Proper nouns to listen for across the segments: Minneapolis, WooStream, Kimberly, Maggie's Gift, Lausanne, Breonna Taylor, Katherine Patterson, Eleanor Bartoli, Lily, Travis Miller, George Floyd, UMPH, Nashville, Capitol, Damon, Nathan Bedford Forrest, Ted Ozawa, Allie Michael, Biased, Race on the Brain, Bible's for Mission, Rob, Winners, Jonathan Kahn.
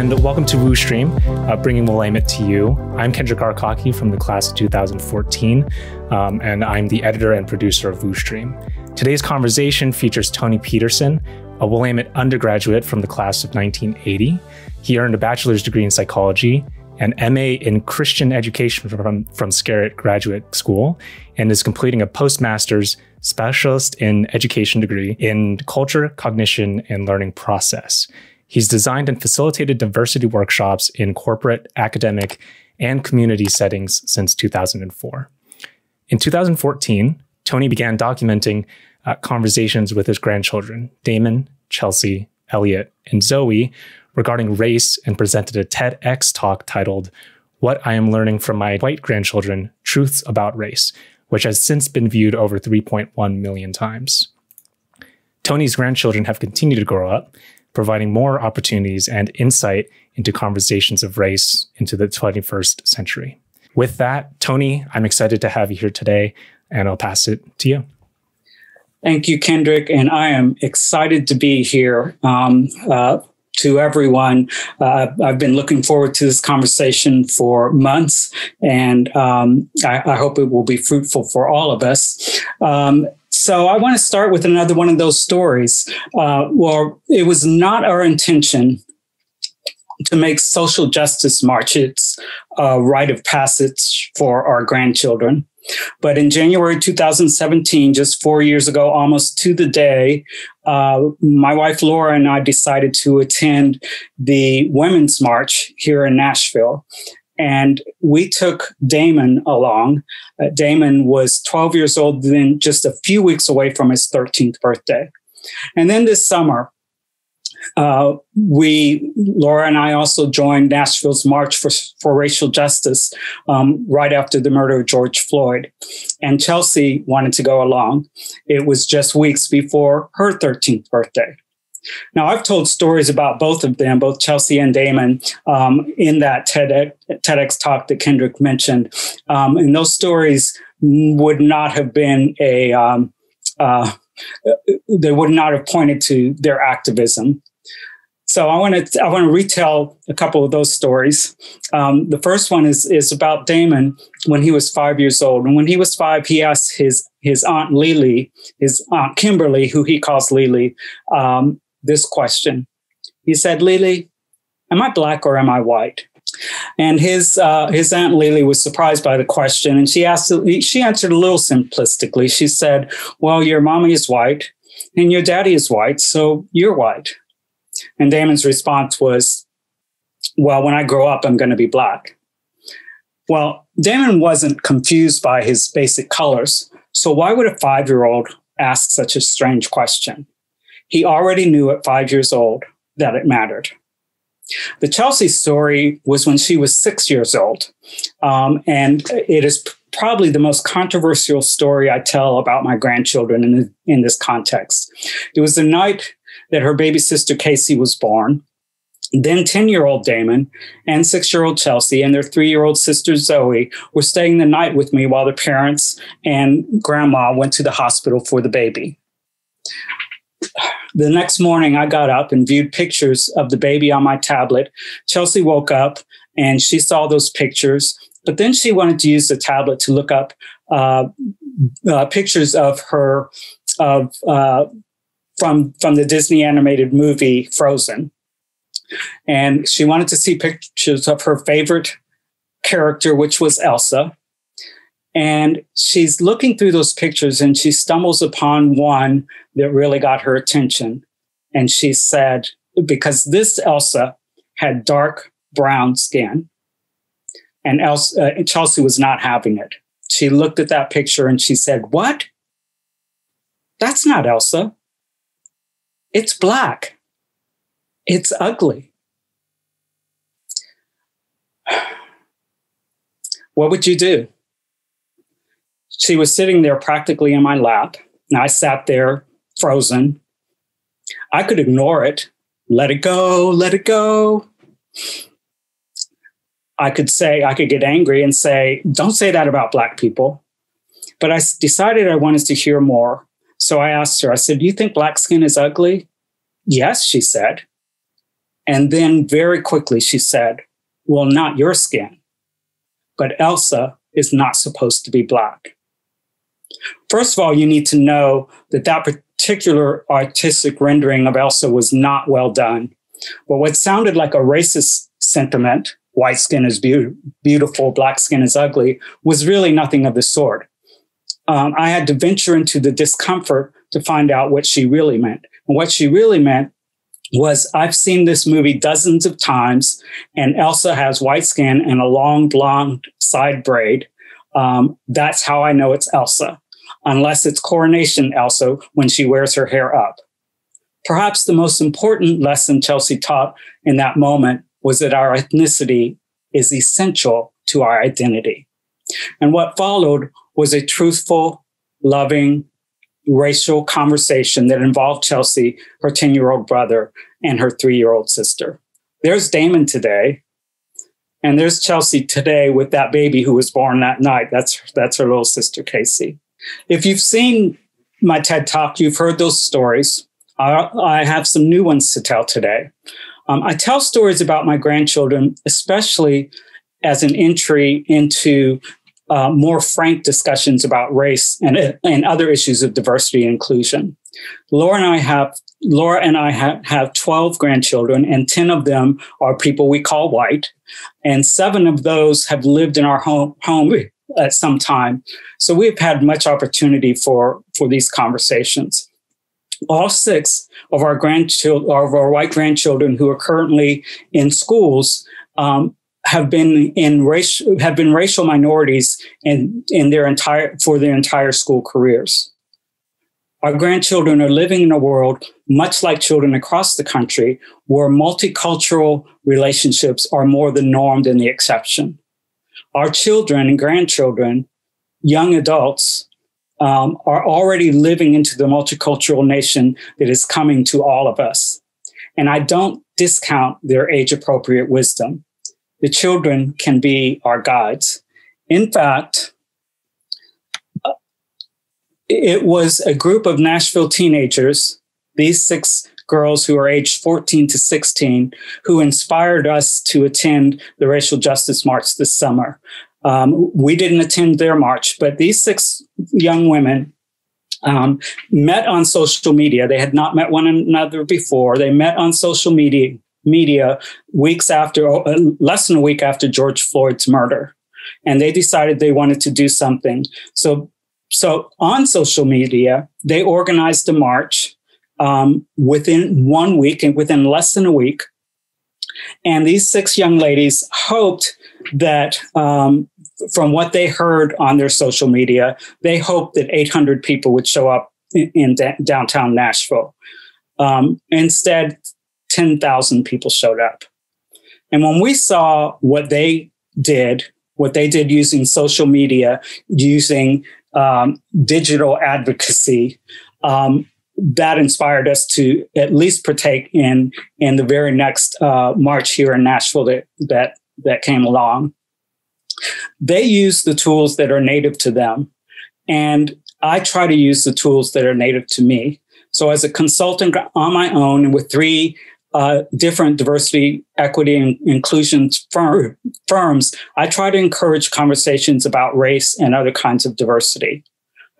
and welcome to WooStream, bringing Willamette to you. I'm Kendrick Arkaki from the class of 2014, and I'm the editor and producer of WooStream. Today's conversation features Tony Peterson, a Willamette undergraduate from the class of 1980. He earned a bachelor's degree in psychology, an MA in Christian education from Skerritt Graduate School, and is completing a postmaster's specialist in education degree in culture, cognition, and learning process. He's designed and facilitated diversity workshops in corporate, academic, and community settings since 2004. In 2014, Tony began documenting conversations with his grandchildren, Damon, Chelsea, Elliot, and Zoe, regarding race, and presented a TEDx talk titled, "What I Am Learning from My White Grandchildren, Truths About Race," which has since been viewed over 3.1 million times. Tony's grandchildren have continued to grow up, providing more opportunities and insight into conversations of race into the 21st century. With that, Tony, I'm excited to have you here today, and I'll pass it to you. Thank you, Kendrick, and I am excited to be here. To everyone, I've been looking forward to this conversation for months, and I hope it will be fruitful for all of us. So I want to start with another one of those stories. Well, it was not our intention to make social justice march its rite of passage for our grandchildren. But in January 2017, just 4 years ago, almost to the day, my wife Laura and I decided to attend the Women's March here in Nashville. And we took Damon along. Damon was 12 years old, then just a few weeks away from his 13th birthday. And then this summer, Laura and I also joined Nashville's March for Racial Justice right after the murder of George Floyd. And Chelsea wanted to go along. It was just weeks before her 13th birthday. Now, I've told stories about both of them, both Chelsea and Damon, in that TEDx talk that Kendrick mentioned. And those stories would not have been they would not have pointed to their activism. So I want to retell a couple of those stories. The first one is about Damon when he was 5 years old. And when he was five, he asked his aunt Lily, his aunt Kimberly, who he calls Lily, this question. He said, "Lily, am I black or am I white?" And his aunt Lily was surprised by the question, and she answered a little simplistically. She said, "Well, your mommy is white and your daddy is white, so you're white." And Damon's response was, "Well, when I grow up, I'm going to be black." Well, Damon wasn't confused by his basic colors, so why would a five-year-old ask such a strange question? He already knew at 5 years old that it mattered. The Chelsea story was when she was 6 years old, and it is probably the most controversial story I tell about my grandchildren in this context. It was the night that her baby sister Casey was born, then 10-year-old Damon and 6-year-old Chelsea and their 3-year-old sister Zoe were staying the night with me while their parents and grandma went to the hospital for the baby. The next morning, I got up and viewed pictures of the baby on my tablet. Chelsea woke up and she saw those pictures, but then she wanted to use the tablet to look up pictures of her from the Disney animated movie Frozen, and she wanted to see pictures of her favorite character, which was Elsa. And she's looking through those pictures and she stumbles upon one that really got her attention. And she said, because this Elsa had dark brown skin, and Chelsea was not having it. She looked at that picture and she said, "What? That's not Elsa. It's black. It's ugly." What would you do? She was sitting there practically in my lap, and I sat there frozen. I could ignore it, let it go, let it go. I could get angry and say, "Don't say that about black people." But I decided I wanted to hear more. So I asked her, I said, "Do you think black skin is ugly?" "Yes," she said. And then very quickly she said, well, not your skin, but Elsa is not supposed to be Black. First of all, you need to know that that particular artistic rendering of Elsa was not well done. But what sounded like a racist sentiment, white skin is beautiful, Black skin is ugly, was really nothing of the sort. I had to venture into the discomfort to find out what she really meant. And what she really meant was, I've seen this movie dozens of times, and Elsa has white skin and a long blonde side braid. That's how I know it's Elsa, unless it's Coronation Elsa when she wears her hair up. Perhaps the most important lesson Chelsea taught in that moment was that our ethnicity is essential to our identity. And what followed was a truthful, loving, racial conversation that involved Chelsea, her 10-year-old brother, and her 3-year-old sister. There's Damon today, and there's Chelsea today with that baby who was born that night. That's her little sister, Casey. If you've seen my TED Talk, you've heard those stories. I have some new ones to tell today. I tell stories about my grandchildren, especially as an entry into more frank discussions about race and other issues of diversity and inclusion. Laura and I have 12 grandchildren, and 10 of them are people we call white, and 7 of those have lived in our home at some time. So we've had much opportunity for these conversations. All 6 of our grandchildren, of our white grandchildren who are currently in schools, have been racial minorities for their entire school careers. Our grandchildren are living in a world, much like children across the country, where multicultural relationships are more the norm than the exception. Our children and grandchildren, young adults, are already living into the multicultural nation that is coming to all of us. And I don't discount their age-appropriate wisdom. The children can be our guides. In fact, it was a group of Nashville teenagers, these 6 girls who are aged 14 to 16, who inspired us to attend the Racial Justice March this summer. We didn't attend their march, but these 6 young women met on social media. They had not met one another before. They met on social media weeks after, less than a week after George Floyd's murder. And they decided they wanted to do something. So on social media, they organized a march within 1 week and within less than a week. And these 6 young ladies hoped that from what they heard on their social media, they hoped that 800 people would show up in downtown Nashville. Instead, 10,000 people showed up. And when we saw what they did using social media, using digital advocacy, that inspired us to at least partake in the very next march here in Nashville that came along. They use the tools that are native to them, and I try to use the tools that are native to me. So as a consultant on my own and with 3 different diversity, equity, and inclusion firms, I try to encourage conversations about race and other kinds of diversity.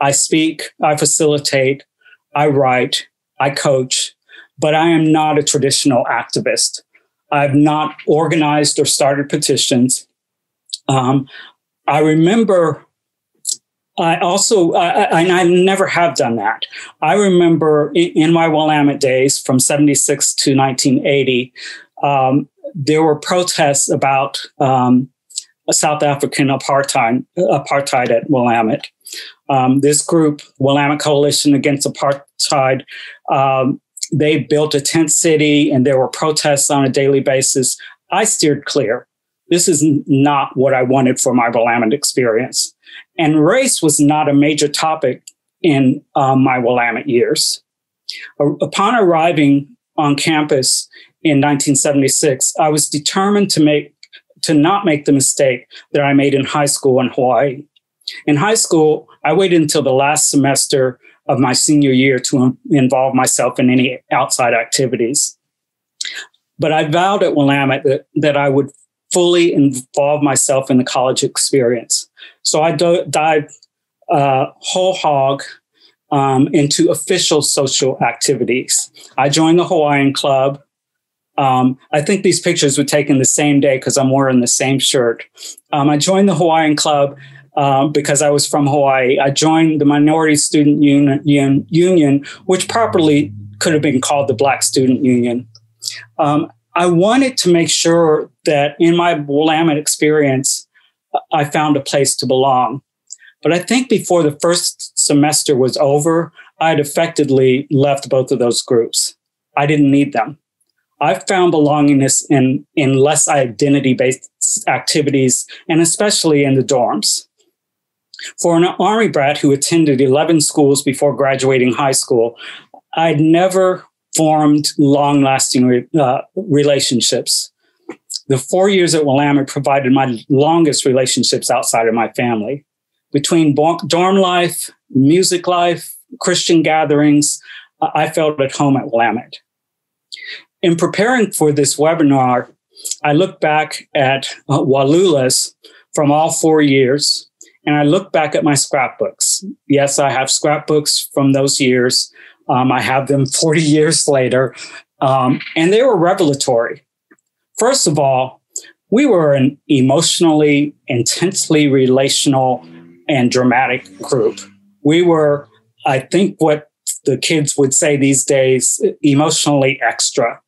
I speak, I facilitate, I write, I coach, but I am not a traditional activist. I've not organized or started petitions. I never have done that. I remember in my Willamette days from 76 to 1980, there were protests about South African apartheid at Willamette. This group, Willamette Coalition Against Apartheid, they built a tent city, and there were protests on a daily basis. I steered clear. This is not what I wanted for my Willamette experience. And race was not a major topic in my Willamette years. Upon arriving on campus in 1976, I was determined to not make the mistake that I made in high school in Hawaii. In high school, I waited until the last semester of my senior year to involve myself in any outside activities. But I vowed at Willamette that I would fully involve myself in the college experience. So I dived whole hog into official social activities. I joined the Hawaiian Club. I think these pictures were taken the same day because I'm wearing the same shirt. I joined the Hawaiian Club because I was from Hawaii. I joined the Minority Student Union, which properly could have been called the Black Student Union. I wanted to make sure that in my Willamette experience, I found a place to belong. But I think before the first semester was over, I had effectively left both of those groups. I didn't need them. I found belongingness in less identity-based activities, and especially in the dorms. For an Army brat who attended 11 schools before graduating high school, I'd never formed long-lasting relationships. The 4 years at Willamette provided my longest relationships outside of my family. Between dorm life, music life, Christian gatherings, I felt at home at Willamette. In preparing for this webinar, I looked back at Wallula's from all 4 years, and I looked back at my scrapbooks. Yes, I have scrapbooks from those years. I have them 40 years later, and they were revelatory. First of all, we were an emotionally, intensely relational and dramatic group. We were, I think what the kids would say these days, emotionally extra.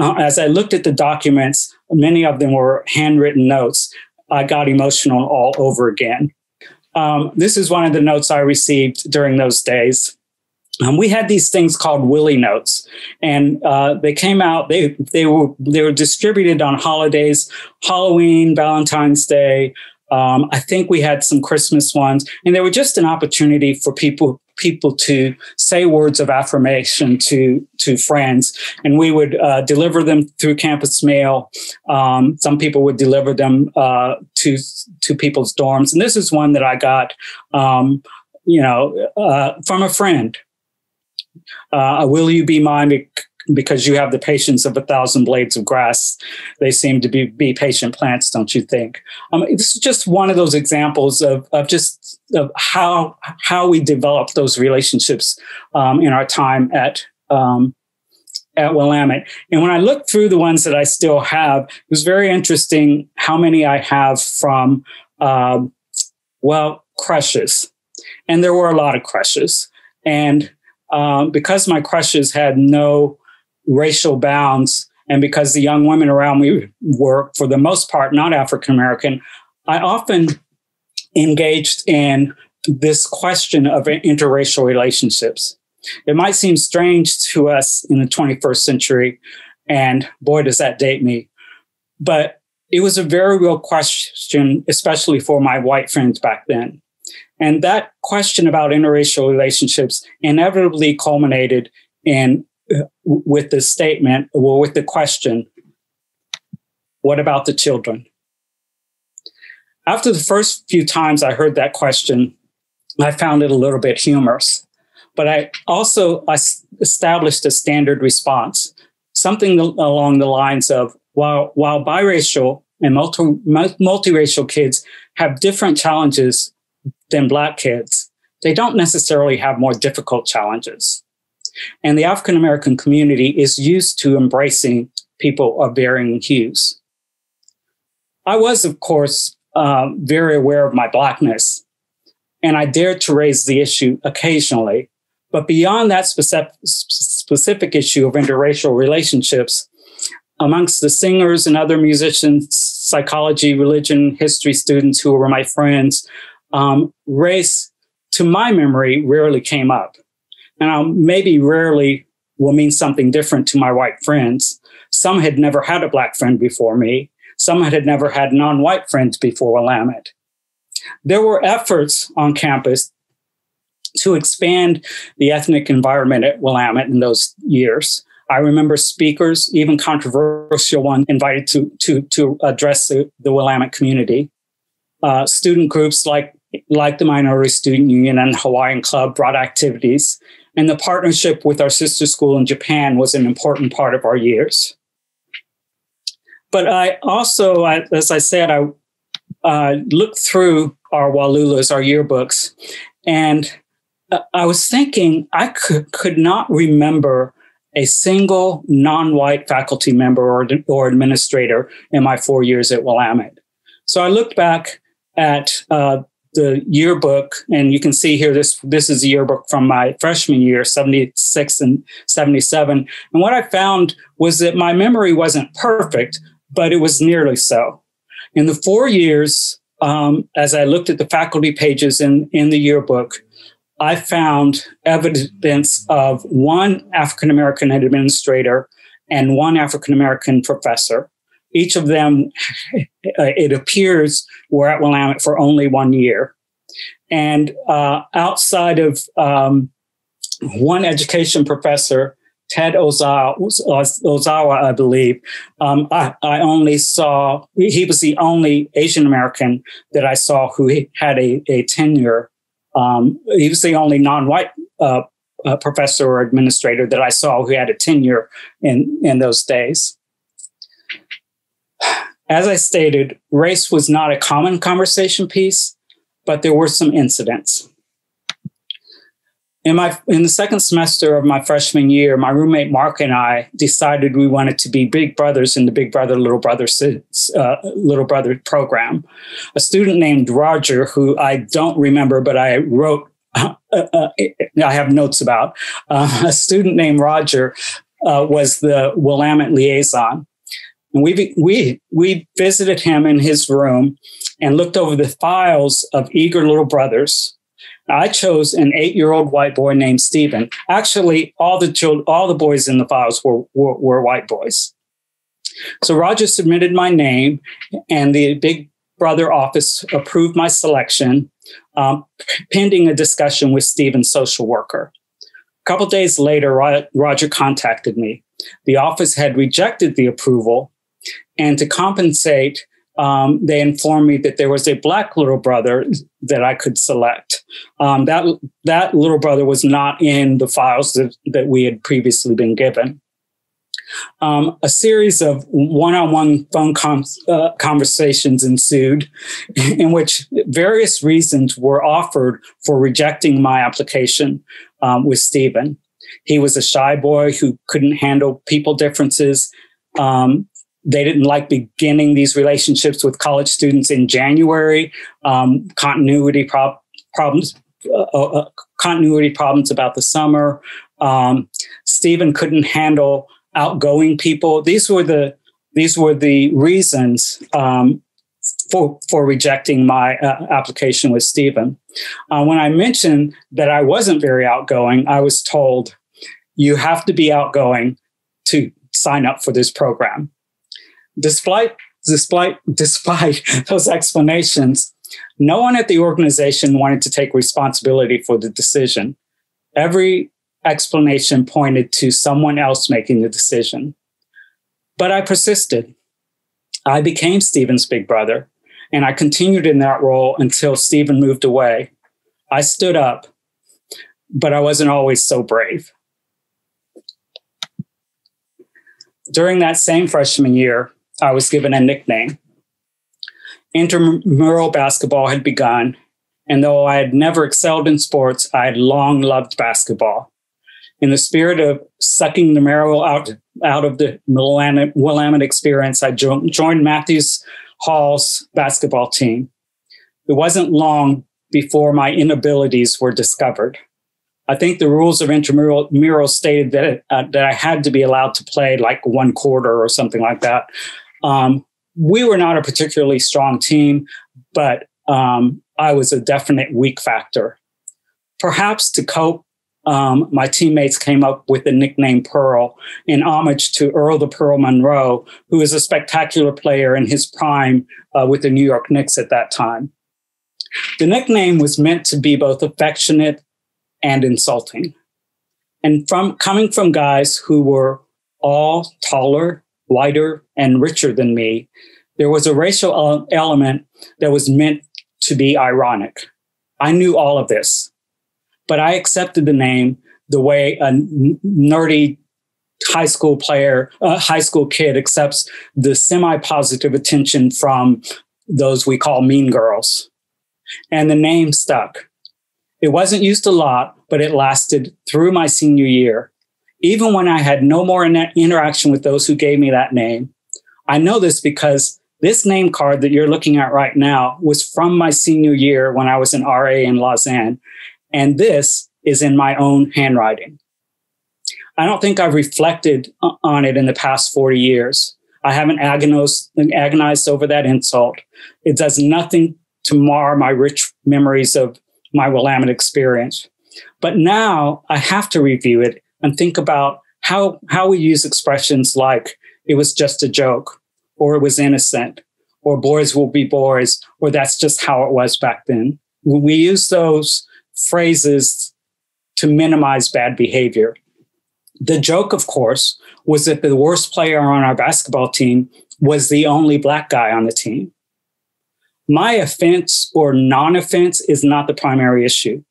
As I looked at the documents, many of them were handwritten notes. I got emotional all over again. This is one of the notes I received during those days. We had these things called Willie notes, and they came out. They were distributed on holidays, Halloween, Valentine's Day. I think we had some Christmas ones, and they were just an opportunity for people to say words of affirmation to friends. And we would deliver them through campus mail. Some people would deliver them to people's dorms, and this is one that I got, from a friend. Will you be mine because you have the patience of 1,000 blades of grass? They seem to be patient plants, don't you think? This is just one of those examples of how we develop those relationships in our time at Willamette. And when I look through the ones that I still have, it was very interesting how many I have from, crushes. And there were a lot of crushes. And because my crushes had no racial bounds, and because the young women around me were, for the most part, not African-American, I often engaged in this question of interracial relationships. It might seem strange to us in the 21st century, and boy, does that date me. But it was a very real question, especially for my white friends back then. And that question about interracial relationships inevitably culminated with the question, what about the children? After the first few times I heard that question, I found it a little bit humorous, but I also established a standard response, something along the lines of, while biracial and multiracial kids have different challenges than Black kids, they don't necessarily have more difficult challenges. And the African-American community is used to embracing people of varying hues. I was, of course, very aware of my Blackness, and I dared to raise the issue occasionally. But beyond that specific issue of interracial relationships, amongst the singers and other musicians, psychology, religion, history students who were my friends, race, to my memory, rarely came up. And maybe rarely will mean something different to my white friends. Some had never had a Black friend before me. Some had never had non-white friends before Willamette. There were efforts on campus to expand the ethnic environment at Willamette in those years. I remember speakers, even controversial ones, invited to address the Willamette community. Student groups like the Minority Student Union and Hawaiian Club brought activities, and the partnership with our sister school in Japan was an important part of our years. But I also, as I said, I looked through our Walulas, our yearbooks, and I was thinking I could not remember a single non-white faculty member or administrator in my 4 years at Willamette. So I looked back at the yearbook, and you can see here, this is the yearbook from my freshman year, 76 and 77. And what I found was that my memory wasn't perfect, but it was nearly so. In the 4 years, as I looked at the faculty pages in the yearbook, I found evidence of one African-American administrator and one African-American professor. Each of them, it appears, were at Willamette for only 1 year. And outside of one education professor, Ted Ozawa, I believe, I only saw, he was the only Asian American that I saw who had a tenure. He was the only non-white professor or administrator that I saw who had a tenure in those days. As I stated, race was not a common conversation piece, but there were some incidents. In the second semester of my freshman year, my roommate Mark and I decided we wanted to be big brothers in the Big Brother, Little Brother program. A student named Roger, who I don't remember, but I wrote, I have notes about, a student named Roger was the Willamette liaison. And we visited him in his room and looked over the files of eager little brothers. I chose an 8-year-old white boy named Stephen. Actually, all the boys in the files were white boys. So Roger submitted my name, and the Big Brother office approved my selection, pending a discussion with Stephen's social worker. A couple days later, Roger contacted me. The office had rejected the approval, and to compensate, they informed me that there was a black little brother that I could select. That little brother was not in the files that we had previously been given. A series of one-on-one phone conversations ensued in which various reasons were offered for rejecting my application with Stephen. He was a shy boy who couldn't handle people differences. They didn't like beginning these relationships with college students in January. Continuity problems about the summer. Stephen couldn't handle outgoing people. These were the reasons for rejecting my application with Stephen. When I mentioned that I wasn't very outgoing, I was told, "You have to be outgoing to sign up for this program." Despite those explanations, no one at the organization wanted to take responsibility for the decision. Every explanation pointed to someone else making the decision. But I persisted. I became Stephen's big brother, and I continued in that role until Stephen moved away. I stood up, but I wasn't always so brave. During that same freshman year, I was given a nickname. Intramural basketball had begun, and though I had never excelled in sports, I had long loved basketball. In the spirit of sucking the marrow out of the Willamette experience, I joined Matthews Hall's basketball team. It wasn't long before my inabilities were discovered. I think the rules of intramural stated that I had to be allowed to play like 1/4 or something like that. We were not a particularly strong team, but I was a definite weak factor. Perhaps to cope, my teammates came up with the nickname Pearl in homage to Earl the Pearl Monroe, who was a spectacular player in his prime with the New York Knicks at that time. The nickname was meant to be both affectionate and insulting. And coming from guys who were all taller, whiter, and richer than me, there was a racial element that was meant to be ironic. I knew all of this, but I accepted the name the way a nerdy high school kid accepts the semi-positive attention from those we call mean girls. And the name stuck. It wasn't used a lot, but it lasted through my senior year. Even when I had no more interaction with those who gave me that name. I know this because this name card that you're looking at right now was from my senior year when I was an RA in Lausanne. And this is in my own handwriting. I don't think I've reflected on it in the past 40 years. I haven't agonized over that insult. It does nothing to mar my rich memories of my Willamette experience. But now I have to review it and think about how we use expressions like it was just a joke, or it was innocent, or boys will be boys, or that's just how it was back then. We use those phrases to minimize bad behavior. The joke, of course, was that the worst player on our basketball team was the only black guy on the team. My offense or non-offense is not the primary issue.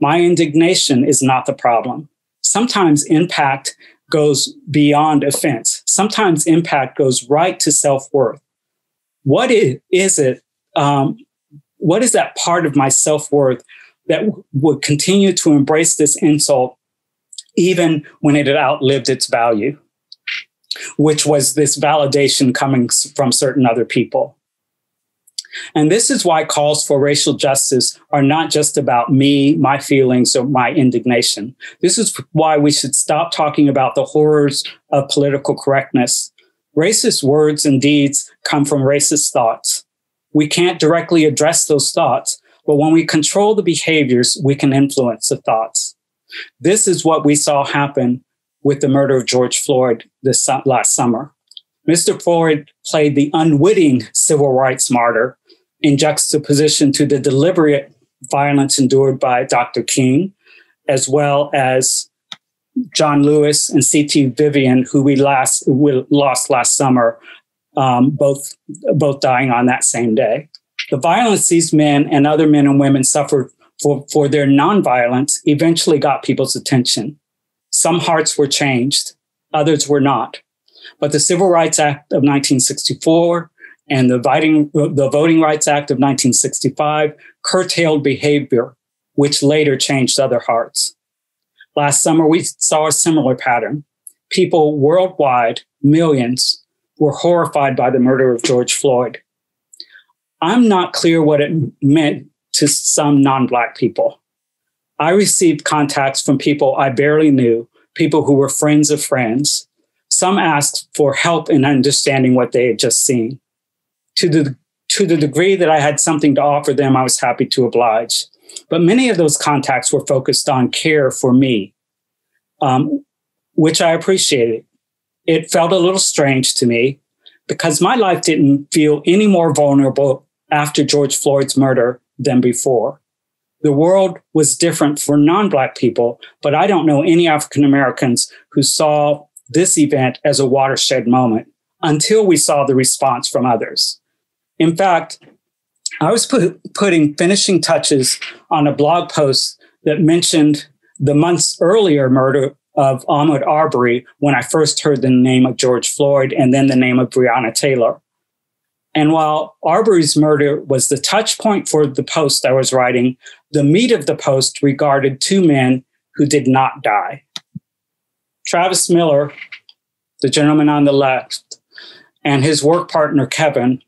My indignation is not the problem. Sometimes impact goes beyond offense. Sometimes impact goes right to self-worth. What is it? What is that part of my self-worth that would continue to embrace this insult even when it had outlived its value, which was this validation coming from certain other people? And this is why calls for racial justice are not just about me, my feelings, or my indignation. This is why we should stop talking about the horrors of political correctness. Racist words and deeds come from racist thoughts. We can't directly address those thoughts, but when we control the behaviors, we can influence the thoughts. This is what we saw happen with the murder of George Floyd this last summer. Mr. Floyd played the unwitting civil rights martyr in juxtaposition to the deliberate violence endured by Dr. King, as well as John Lewis and C.T. Vivian, who we lost last summer, both dying on that same day. The violence these men and other men and women suffered for their nonviolence eventually got people's attention. Some hearts were changed, others were not. But the Civil Rights Act of 1964 and the Voting Rights Act of 1965 curtailed behavior, which later changed other hearts. Last summer, we saw a similar pattern. People worldwide, millions, were horrified by the murder of George Floyd. I'm not clear what it meant to some non-Black people. I received contacts from people I barely knew, people who were friends of friends. Some asked for help in understanding what they had just seen. To the degree that I had something to offer them, I was happy to oblige. But many of those contacts were focused on care for me, which I appreciated. It felt a little strange to me because my life didn't feel any more vulnerable after George Floyd's murder than before. The world was different for non-Black people, but I don't know any African Americans who saw this event as a watershed moment until we saw the response from others. In fact, I was putting finishing touches on a blog post that mentioned the months earlier murder of Ahmaud Arbery when I first heard the name of George Floyd and then the name of Breonna Taylor. And while Arbery's murder was the touch point for the post I was writing, the meat of the post regarded two men who did not die. Travis Miller, the gentleman on the left, and his work partner, Kevin,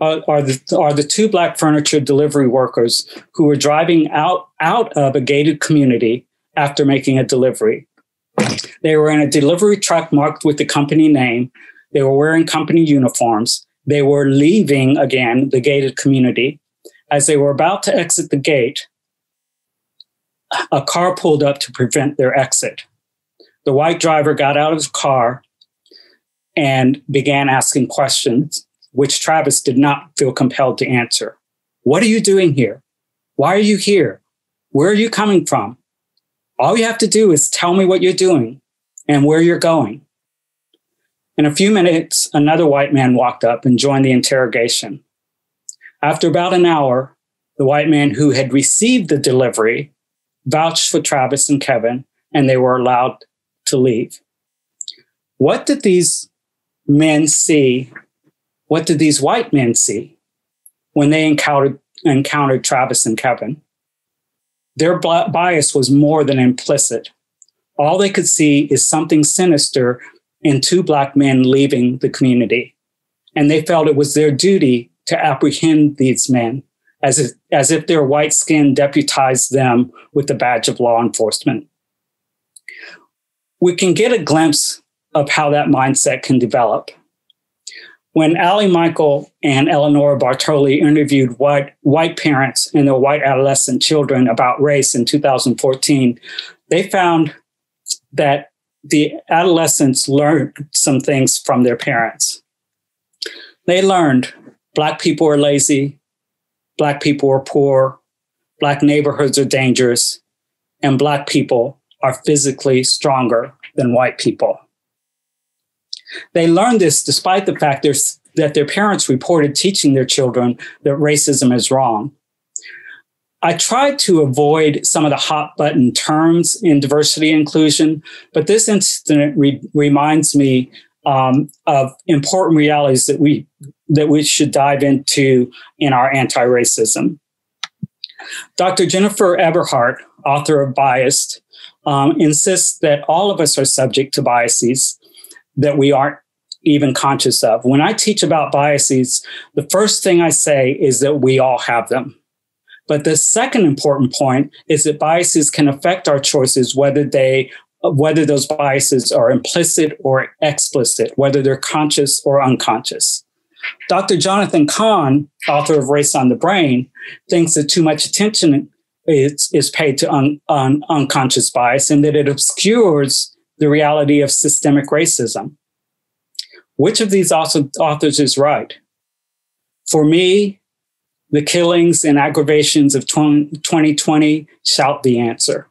are the two Black furniture delivery workers who were driving out of a gated community after making a delivery. They were in a delivery truck marked with the company name. They were wearing company uniforms. They were leaving, again, the gated community. As they were about to exit the gate, a car pulled up to prevent their exit. The white driver got out of his car and began asking questions, which Travis did not feel compelled to answer. What are you doing here? Why are you here? Where are you coming from? All you have to do is tell me what you're doing and where you're going. In a few minutes, another white man walked up and joined the interrogation. After about an hour, the white man who had received the delivery vouched for Travis and Kevin, and they were allowed to leave. what did these men see? What did these white men see when they encountered Travis and Kevin? Their bias was more than implicit. All they could see is something sinister in two Black men leaving the community. And they felt it was their duty to apprehend these men as if their white skin deputized them with the badge of law enforcement. We can get a glimpse of how that mindset can develop. When Allie Michael and Eleanor Bartoli interviewed white parents and their white adolescent children about race in 2014, they found that the adolescents learned some things from their parents. They learned Black people are lazy, Black people are poor, Black neighborhoods are dangerous, and Black people are physically stronger than white people. They learned this despite the fact that their parents reported teaching their children that racism is wrong. I tried to avoid some of the hot button terms in diversity inclusion, but this incident reminds me of important realities that we should dive into in our anti-racism. Dr. Jennifer Eberhardt, author of Biased, insists that all of us are subject to biases that we aren't even conscious of. When I teach about biases, the first thing I say is that we all have them. But the second important point is that biases can affect our choices, whether those biases are implicit or explicit, whether they're conscious or unconscious. Dr. Jonathan Kahn, author of Race on the Brain, thinks that too much attention is paid to unconscious bias and that it obscures the reality of systemic racism. Which of these authors is right? For me, the killings and aggravations of 2020 shout the answer.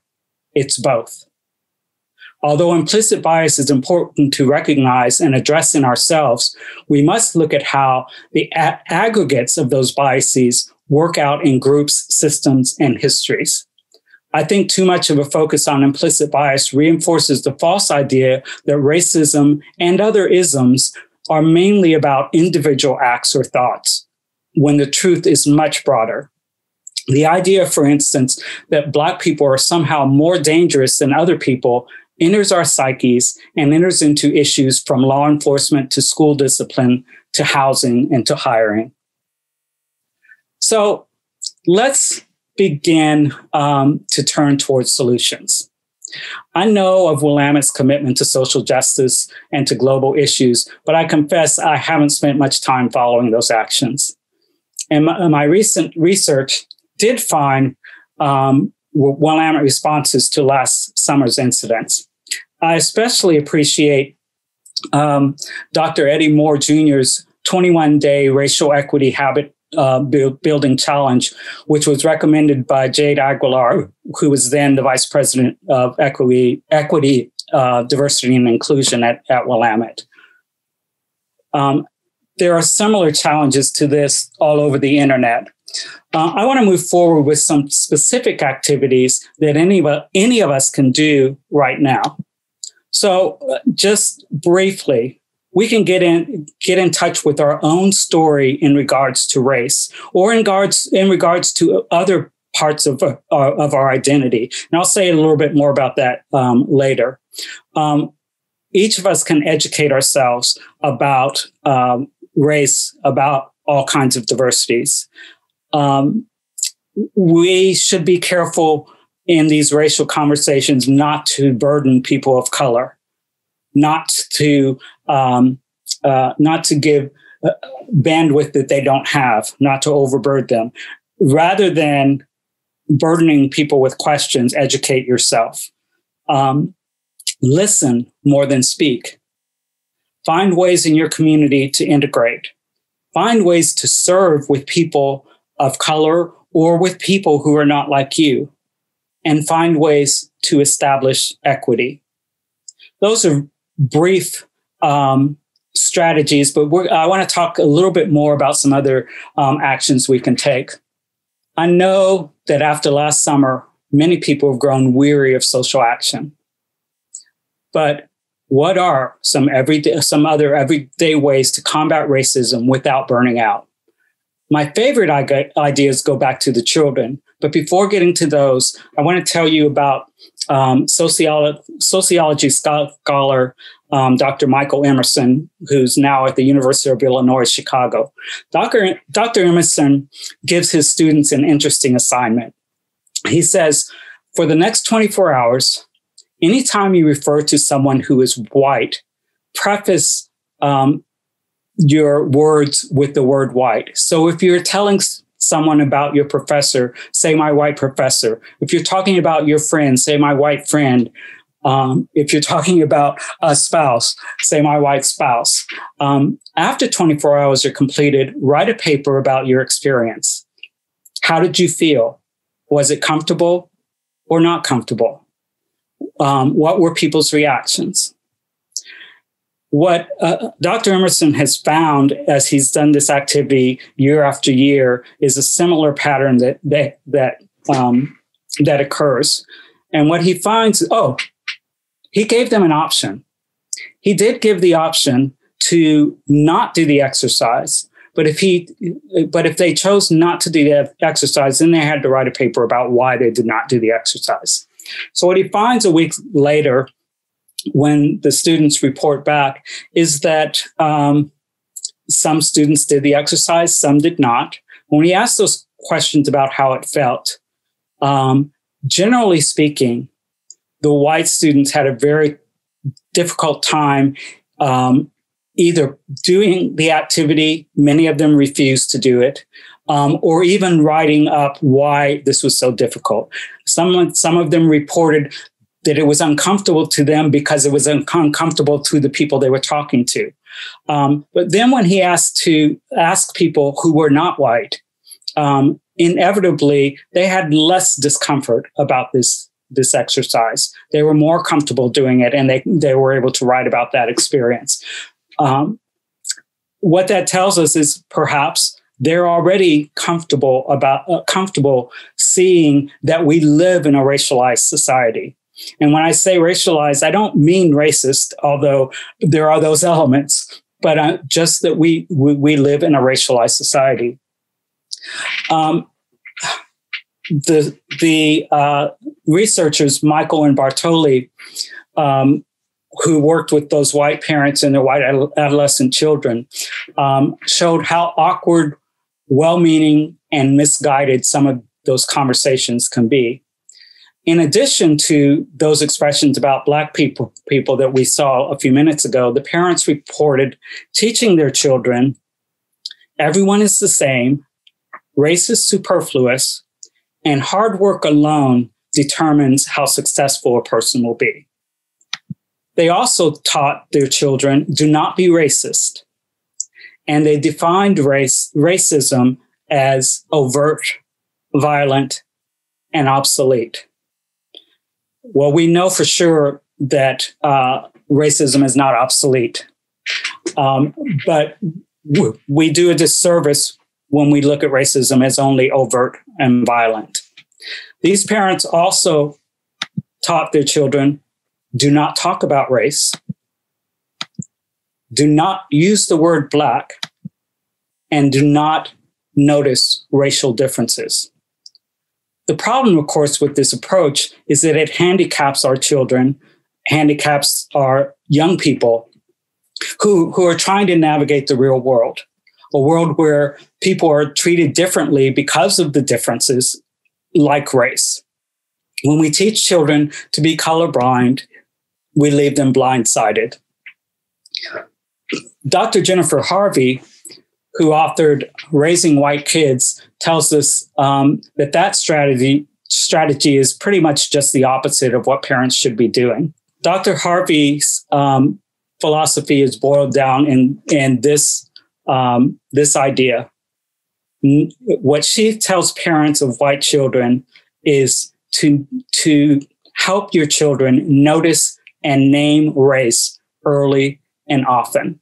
It's both. Although implicit bias is important to recognize and address in ourselves, we must look at how the aggregates of those biases work out in groups, systems, and histories. I think too much of a focus on implicit bias reinforces the false idea that racism and other isms are mainly about individual acts or thoughts, when the truth is much broader. The idea, for instance, that Black people are somehow more dangerous than other people enters our psyches and enters into issues from law enforcement to school discipline to housing and to hiring. So let's begin to turn towards solutions. I know of Willamette's commitment to social justice and to global issues, but I confess I haven't spent much time following those actions. And my recent research did find Willamette responses to last summer's incidents. I especially appreciate Dr. Eddie Moore Jr.'s 21-day racial equity habit building challenge, which was recommended by Jade Aguilar, who was then the vice president of equity, diversity, and inclusion at Willamette. There are similar challenges to this all over the internet. I want to move forward with some specific activities that any of us can do right now. So just briefly, we can get in touch with our own story in regards to race or in regards to other parts of our identity. And I'll say a little bit more about that later. Each of us can educate ourselves about race, about all kinds of diversities. We should be careful in these racial conversations not to burden people of color, not to give bandwidth that they don't have, not to overburden them. Rather than burdening people with questions, educate yourself. Listen more than speak. Find ways in your community to integrate. Find ways to serve with people of color or with people who are not like you. And find ways to establish equity. Those are brief strategies, but I want to talk a little bit more about some other actions we can take. I know that after last summer, many people have grown weary of social action, but what are some other everyday ways to combat racism without burning out? My favorite ideas go back to the children. But before getting to those, I want to tell you about sociology scholar, Dr. Michael Emerson, who's now at the University of Illinois, Chicago. Dr. Emerson gives his students an interesting assignment. He says, for the next 24 hours, anytime you refer to someone who is white, preface your words with the word white. So if you're telling someone about your professor, say my white professor. If you're talking about your friend, say my white friend. If you're talking about a spouse, say my white spouse. After 24 hours are completed, write a paper about your experience. How did you feel? Was it comfortable or not comfortable? What were people's reactions? What Dr. Emerson has found as he's done this activity year after year is a similar pattern that occurs. And what he finds, he gave them an option. He did give the option to not do the exercise, but if they chose not to do the exercise, then they had to write a paper about why they did not do the exercise. So what he finds a week later, when the students report back, is that some students did the exercise, some did not. When we asked those questions about how it felt, generally speaking, the white students had a very difficult time either doing the activity, many of them refused to do it, or even writing up why this was so difficult. Some of them reported that it was uncomfortable to them because it was uncomfortable to the people they were talking to. But then when he asked to ask people who were not white, inevitably, they had less discomfort about this exercise. They were more comfortable doing it, and they were able to write about that experience. What that tells us is perhaps they're already comfortable seeing that we live in a racialized society. And when I say racialized, I don't mean racist, although there are those elements, but just that we live in a racialized society. The researchers, Michael and Bartoli, who worked with those white parents and their white adolescent children, showed how awkward, well-meaning, and misguided some of those conversations can be. In addition to those expressions about Black people that we saw a few minutes ago, the parents reported teaching their children, everyone is the same, race is superfluous, and hard work alone determines how successful a person will be. They also taught their children, do not be racist. And they defined racism as overt, violent, and obsolete. Well, we know for sure that racism is not obsolete, but we do a disservice when we look at racism as only overt and violent. These parents also taught their children, do not talk about race, do not use the word Black, and do not notice racial differences. The problem, of course, with this approach is that it handicaps our children, handicaps our young people who are trying to navigate the real world, a world where people are treated differently because of the differences, like race. When we teach children to be colorblind, we leave them blindsided. Dr. Jennifer Harvey, who authored Raising White Kids, tells us that strategy is pretty much just the opposite of what parents should be doing. Dr. Harvey's philosophy is boiled down in this idea. What she tells parents of white children is to help your children notice and name race early and often.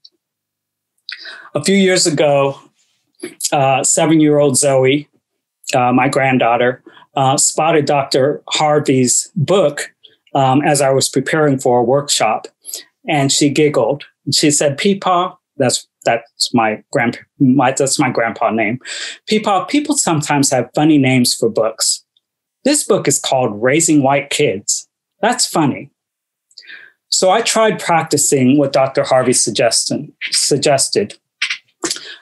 A few years ago, seven-year-old Zoe, my granddaughter, spotted Dr. Harvey's book as I was preparing for a workshop. and she giggled. She said, "Peepaw," that's my grandpa name. "Peepaw, people sometimes have funny names for books. This book is called Raising White Kids. That's funny." So I tried practicing what Dr. Harvey suggested.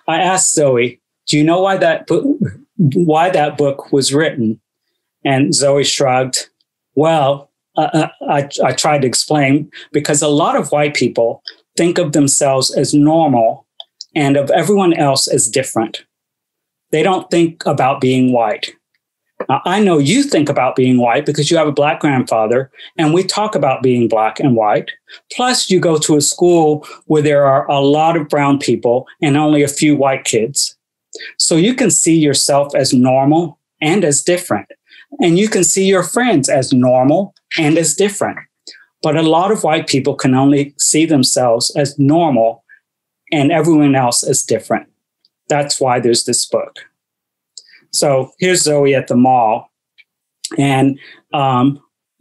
I asked Zoe, "Do you know why that book was written?" And Zoe shrugged. "Well, I tried to explain, because a lot of white people think of themselves as normal and of everyone else as different. They don't think about being white. Now, I know you think about being white because you have a black grandfather, and we talk about being black and white. Plus, you go to a school where there are a lot of brown people and only a few white kids. So you can see yourself as normal and as different. And you can see your friends as normal and as different. But a lot of white people can only see themselves as normal and everyone else as different. That's why there's this book." So here's Zoe at the mall, and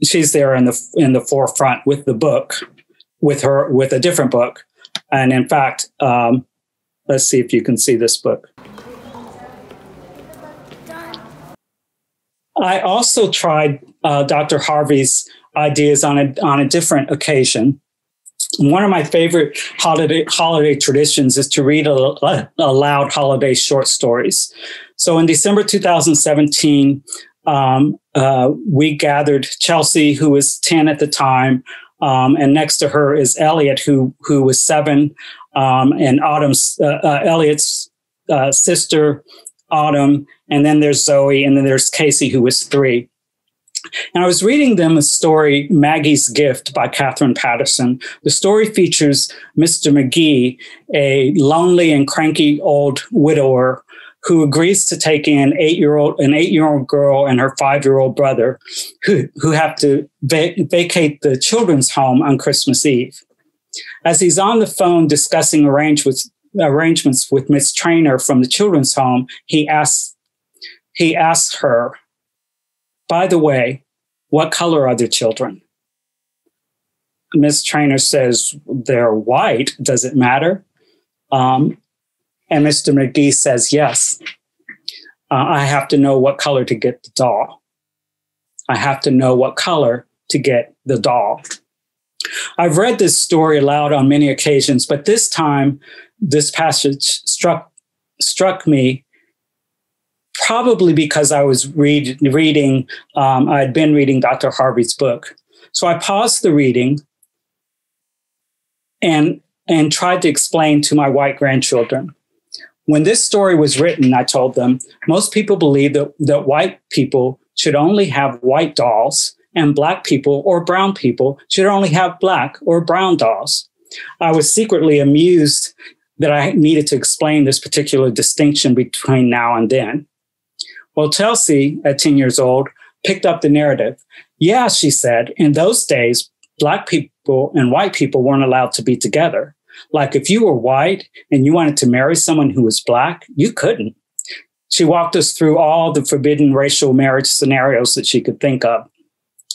she's there in the forefront with the book, with a different book. And in fact, let's see if you can see this book. I also tried Dr. Harvey's ideas on a different occasion. One of my favorite holiday traditions is to read aloud holiday short stories. So in December 2017, we gathered Chelsea, who was 10 at the time, and next to her is Elliot, who was 7, and Autumn's Elliot's sister, Autumn, and then there's Zoe, and then there's Casey, who was 3. And I was reading them a story, Maggie's Gift, by Katherine Patterson. The story features Mr. McGee, a lonely and cranky old widower who agrees to take in an eight-year-old girl and her 5-year-old brother, who have to vacate the children's home on Christmas Eve. As he's on the phone discussing arrangements with Miss Traynor from the children's home, he asks her, "By the way, what color are the children?" Miss Traynor says, "They're white. Does it matter?" And Mr. McGee says, "Yes. I have to know what color to get the doll. I have to know what color to get the doll." I've read this story aloud on many occasions, but this time, this passage struck me, probably because I was reading Dr. Harvey's book. So I paused the reading and tried to explain to my white grandchildren. "When this story was written," I told them, "most people believed that white people should only have white dolls, and black people or brown people should only have black or brown dolls." I was secretly amused that I needed to explain this particular distinction between now and then. Well, Chelsea, at 10 years old, picked up the narrative. "Yeah," she said, "in those days, black people and white people weren't allowed to be together. Like, if you were white and you wanted to marry someone who was black, you couldn't." She walked us through all the forbidden racial marriage scenarios that she could think of.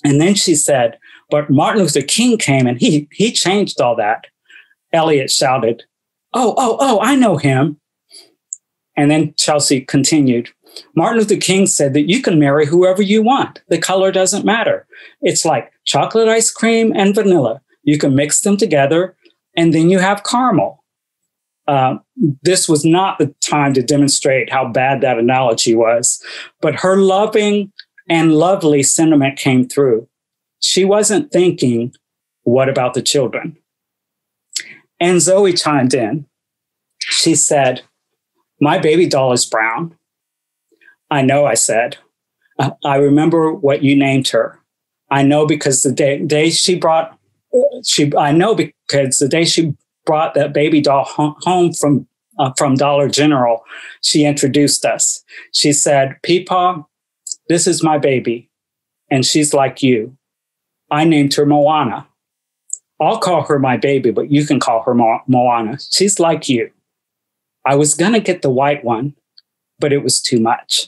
And then she said, "But Martin Luther King came and he changed all that." Elliot shouted, Oh, "I know him." And then Chelsea continued, "Martin Luther King said that you can marry whoever you want. The color doesn't matter. It's like chocolate ice cream and vanilla. You can mix them together, and then you have caramel." This was not the time to demonstrate how bad that analogy was, but her loving and lovely sentiment came through. She wasn't thinking, "What about the children?" And Zoe chimed in. She said, "My baby doll is brown." "I know," I said. "I remember what you named her. I know because the day she brought that baby doll home from Dollar General, she introduced us. She said, 'Peepaw, this is my baby, and she's like you. I named her Moana. I'll call her my baby, but you can call her Moana. She's like you. I was going to get the white one, but it was too much.'"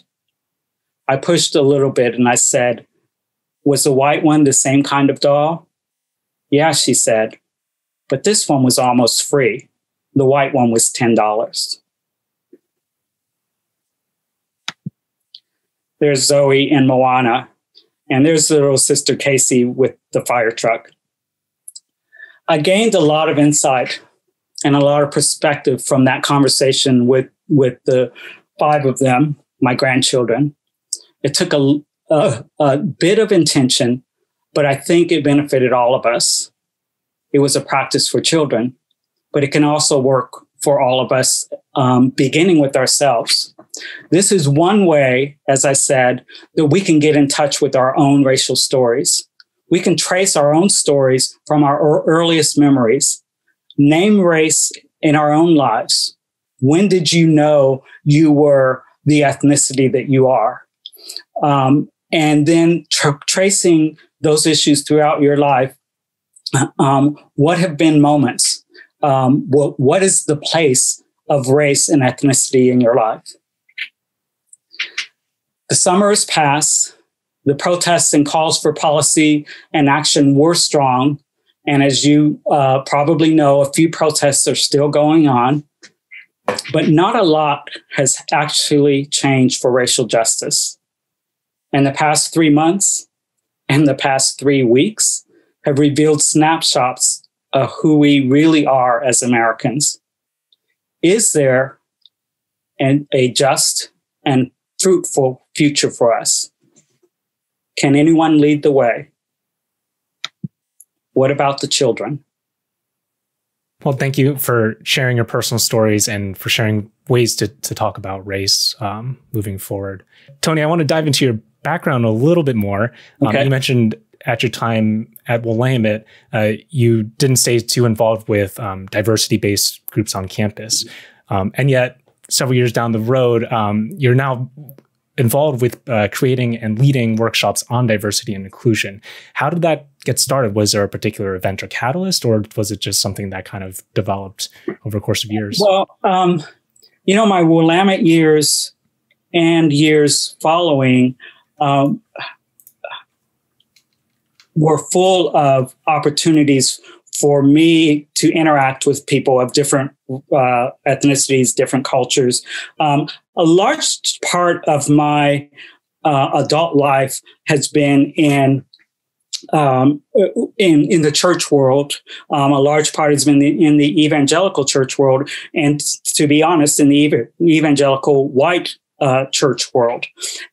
I pushed a little bit and I said, "Was the white one the same kind of doll?" "Yeah," she said. but this one was almost free. The white one was $10. There's Zoe and Moana, and there's the little sister Casey with the fire truck. I gained a lot of insight and a lot of perspective from that conversation with the five of them, my grandchildren. It took a bit of intention, but I think it benefited all of us. It was a practice for children, but it can also work for all of us, beginning with ourselves. This is one way, as I said, that we can get in touch with our own racial stories. We can trace our own stories from our earliest memories, name race in our own lives. When did you know you were the ethnicity that you are? And then tracing those issues throughout your life. What have been moments? What is the place of race and ethnicity in your life? The summer has passed. The protests and calls for policy and action were strong. And as you probably know, a few protests are still going on, but not a lot has actually changed for racial justice. And the past 3 months and the past 3 weeks have revealed snapshots of who we really are as Americans. Is there a just and fruitful future for us? Can anyone lead the way? What about the children? Well, thank you for sharing your personal stories and for sharing ways to talk about race moving forward. Tony, I want to dive into your background a little bit more. Okay. You mentioned at your time at Willamette, you didn't stay too involved with diversity-based groups on campus. And yet, several years down the road, you're now involved with creating and leading workshops on diversity and inclusion. How did that get started? Was there a particular event or catalyst, or was it just something that kind of developed over the course of years? Well, you know, my Willamette years and years following were full of opportunities for me to interact with people of different ethnicities, different cultures. A large part of my adult life has been in the church world. A large part has been in the evangelical church world, and to be honest, in the evangelical white church world.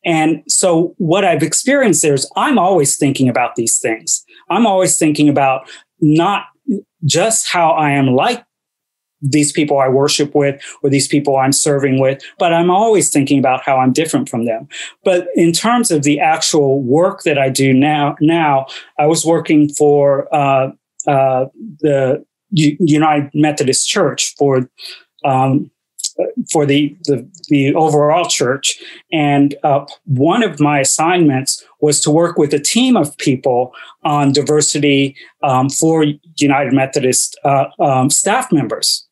And so what I've experienced there is I'm always thinking about these things. I'm always thinking about not just how I am like these people I worship with or these people I'm serving with, but I'm always thinking about how I'm different from them. But in terms of the actual work that I do now I was working for the United Methodist Church for the overall church. And one of my assignments was to work with a team of people on diversity for United Methodist staff members.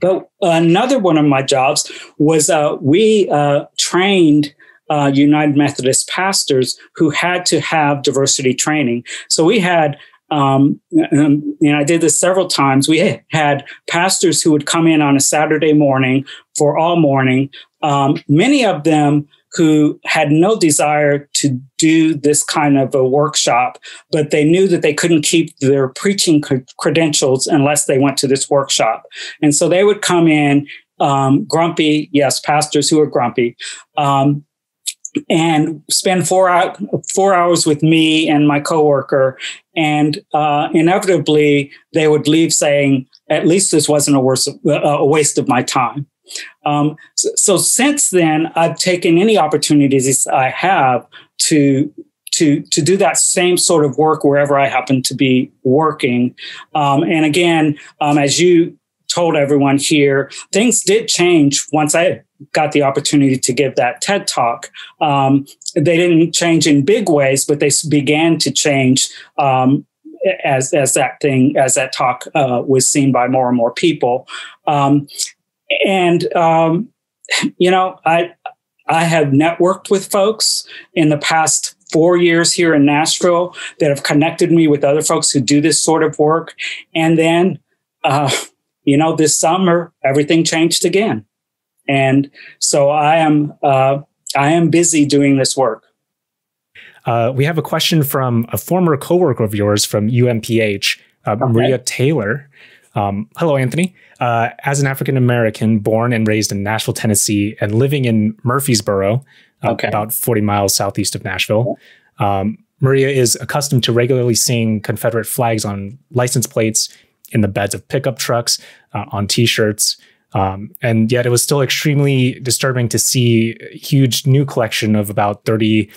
But another one of my jobs was we trained United Methodist pastors who had to have diversity training. So we had and I did this several times. We had pastors who would come in on a Saturday morning for all morning. Many of them who had no desire to do this kind of a workshop, but they knew that they couldn't keep their preaching credentials unless they went to this workshop. And so they would come in grumpy. Yes, pastors who are grumpy. And spend four hours with me and my coworker. And inevitably, they would leave saying, at least this wasn't a waste of my time. So since then, I've taken any opportunities I have to do that same sort of work wherever I happen to be working. And again, as you told everyone here, things did change once I got the opportunity to give that TED Talk. They didn't change in big ways, but they began to change as that talk was seen by more and more people. You know, I have networked with folks in the past 4 years here in Nashville that have connected me with other folks who do this sort of work. And then, this summer, everything changed again. And so I am busy doing this work. We have a question from a former coworker of yours from UMPH, Maria Taylor. Hello, Anthony. As an African-American born and raised in Nashville, Tennessee, and living in Murfreesboro, about 40 miles southeast of Nashville, Maria is accustomed to regularly seeing Confederate flags on license plates, in the beds of pickup trucks, on T-shirts. And yet it was still extremely disturbing to see a huge new collection of about 30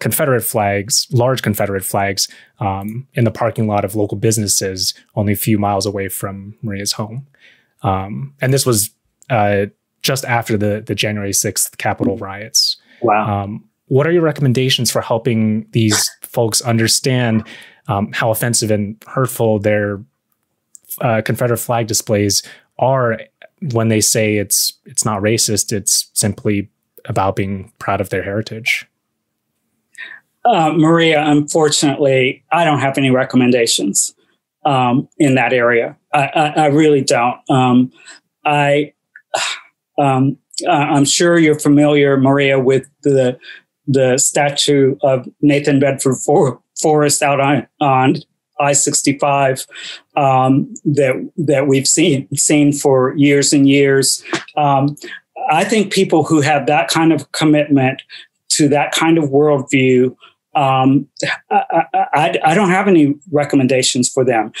Confederate flags, large Confederate flags, in the parking lot of local businesses only a few miles away from Maria's home. And this was just after the January 6th Capitol riots. Wow. What are your recommendations for helping these folks understand how offensive and hurtful their Confederate flag displays are when they say it's not racist, it's simply about being proud of their heritage? Maria, unfortunately, I don't have any recommendations in that area. I really don't. I'm sure you're familiar, Maria, with the statue of Nathan Bedford Forrest out on I-65 that we've seen for years and years. I think people who have that kind of commitment to that kind of worldview, I don't have any recommendations for them.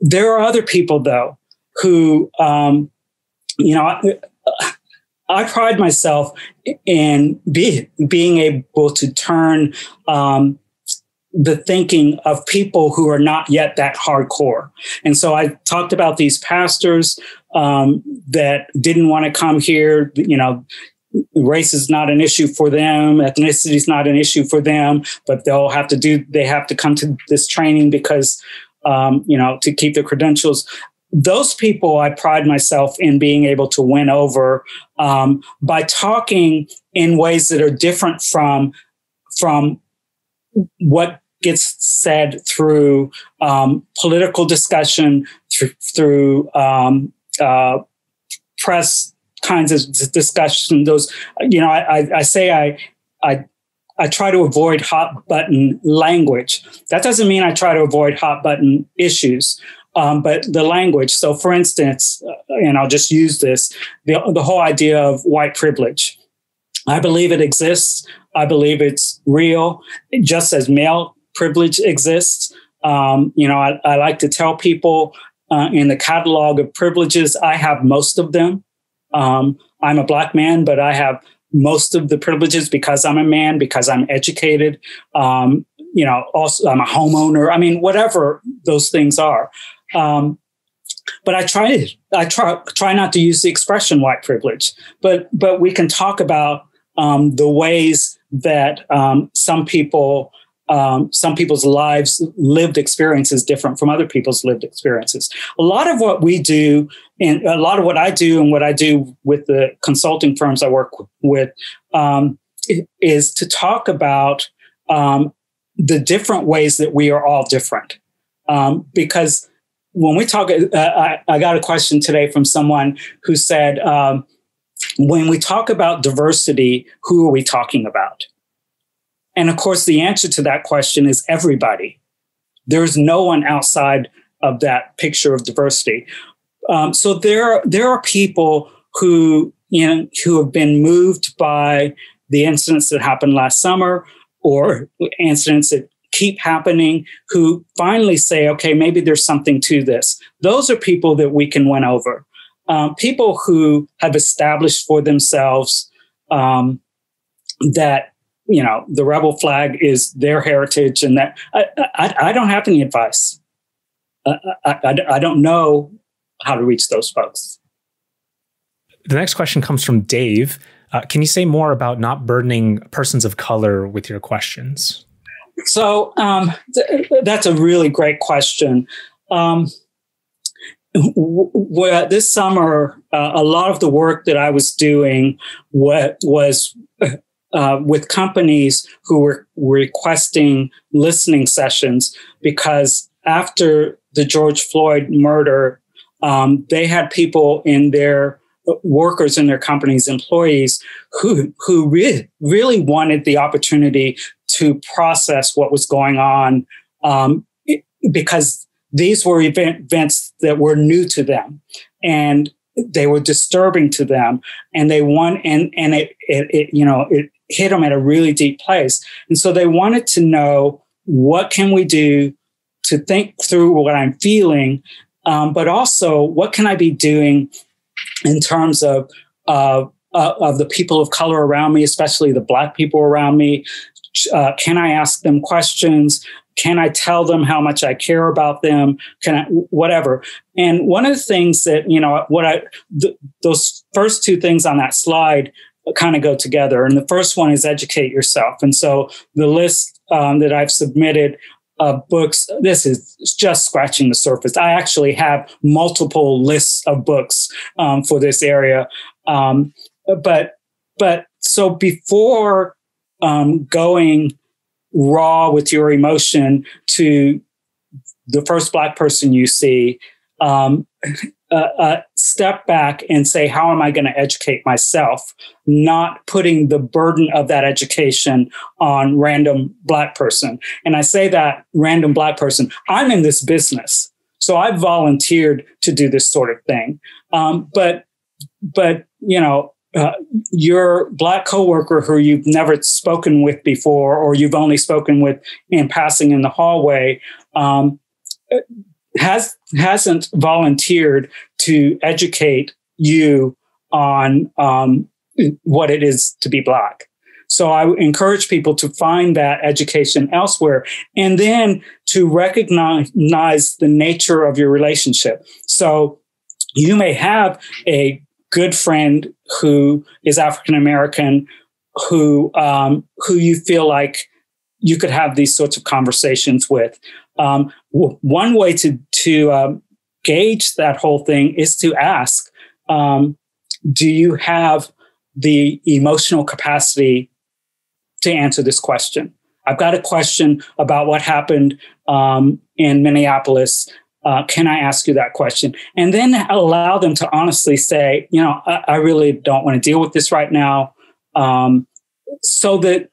There are other people, though, who, I pride myself in being able to turn the thinking of people who are not yet that hardcore. And so I talked about these pastors that didn't want to come here. Race is not an issue for them. Ethnicity is not an issue for them, but they have to come to this training because, to keep their credentials. Those people, I pride myself in being able to win over by talking in ways that are different from what gets said through political discussion, through press kinds of discussion. Those, I say I try to avoid hot button language. That doesn't mean I try to avoid hot button issues, but the language. So, for instance, and I'll just use this: the whole idea of white privilege. I believe it exists. I believe it's real, just as male privilege exists. I like to tell people in the catalog of privileges, I have most of them. I'm a Black man, but I have most of the privileges because I'm a man, because I'm educated. Also I'm a homeowner. I mean, whatever those things are. But I try not to use the expression white privilege. But we can talk about the ways that some people's lives, lived experiences different from other people's lived experiences. A lot of what we do and a lot of what I do and what I do with the consulting firms I work with is to talk about the different ways that we are all different. Because when we talk, I got a question today from someone who said, when we talk about diversity, who are we talking about? And of course, the answer to that question is everybody. There's no one outside of that picture of diversity. So there are people who have been moved by the incidents that happened last summer or incidents that keep happening, who finally say, okay, maybe there's something to this. Those are people that we can win over. People who have established for themselves that, the rebel flag is their heritage, and that I don't have any advice. I don't know how to reach those folks. The next question comes from Dave. Can you say more about not burdening persons of color with your questions? So that's a really great question. Well, this summer, a lot of the work that I was doing was with companies who were requesting listening sessions, because after the George Floyd murder, they had people in their workers in their companies, employees, who really wanted the opportunity to process what was going on, because these were events that were new to them and they were disturbing to them, and they it hit them at a really deep place. And so they wanted to know, what can we do to think through what I'm feeling, but also what can I be doing in terms of the people of color around me, especially the Black people around me? Can I ask them questions? Can I tell them how much I care about them? Can I, whatever? And one of the things that, those first two things on that slide kind of go together. And the first one is educate yourself. And so the list that I've submitted of books, this is just scratching the surface. I actually have multiple lists of books for this area. But so before going raw with your emotion to the first Black person you see, step back and say, how am I going to educate myself? Not putting the burden of that education on random Black person. And I say that random Black person, I'm in this business, so I've volunteered to do this sort of thing. But your Black coworker who you've never spoken with before, or you've only spoken with in passing in the hallway, hasn't volunteered to educate you on what it is to be Black. So I encourage people to find that education elsewhere, and then to recognize the nature of your relationship. So you may have a good friend who is African American, who you feel like you could have these sorts of conversations with. One way to gauge that whole thing is to ask, do you have the emotional capacity to answer this question? I've got a question about what happened in Minneapolis. Can I ask you that question? And then allow them to honestly say, I really don't want to deal with this right now, so that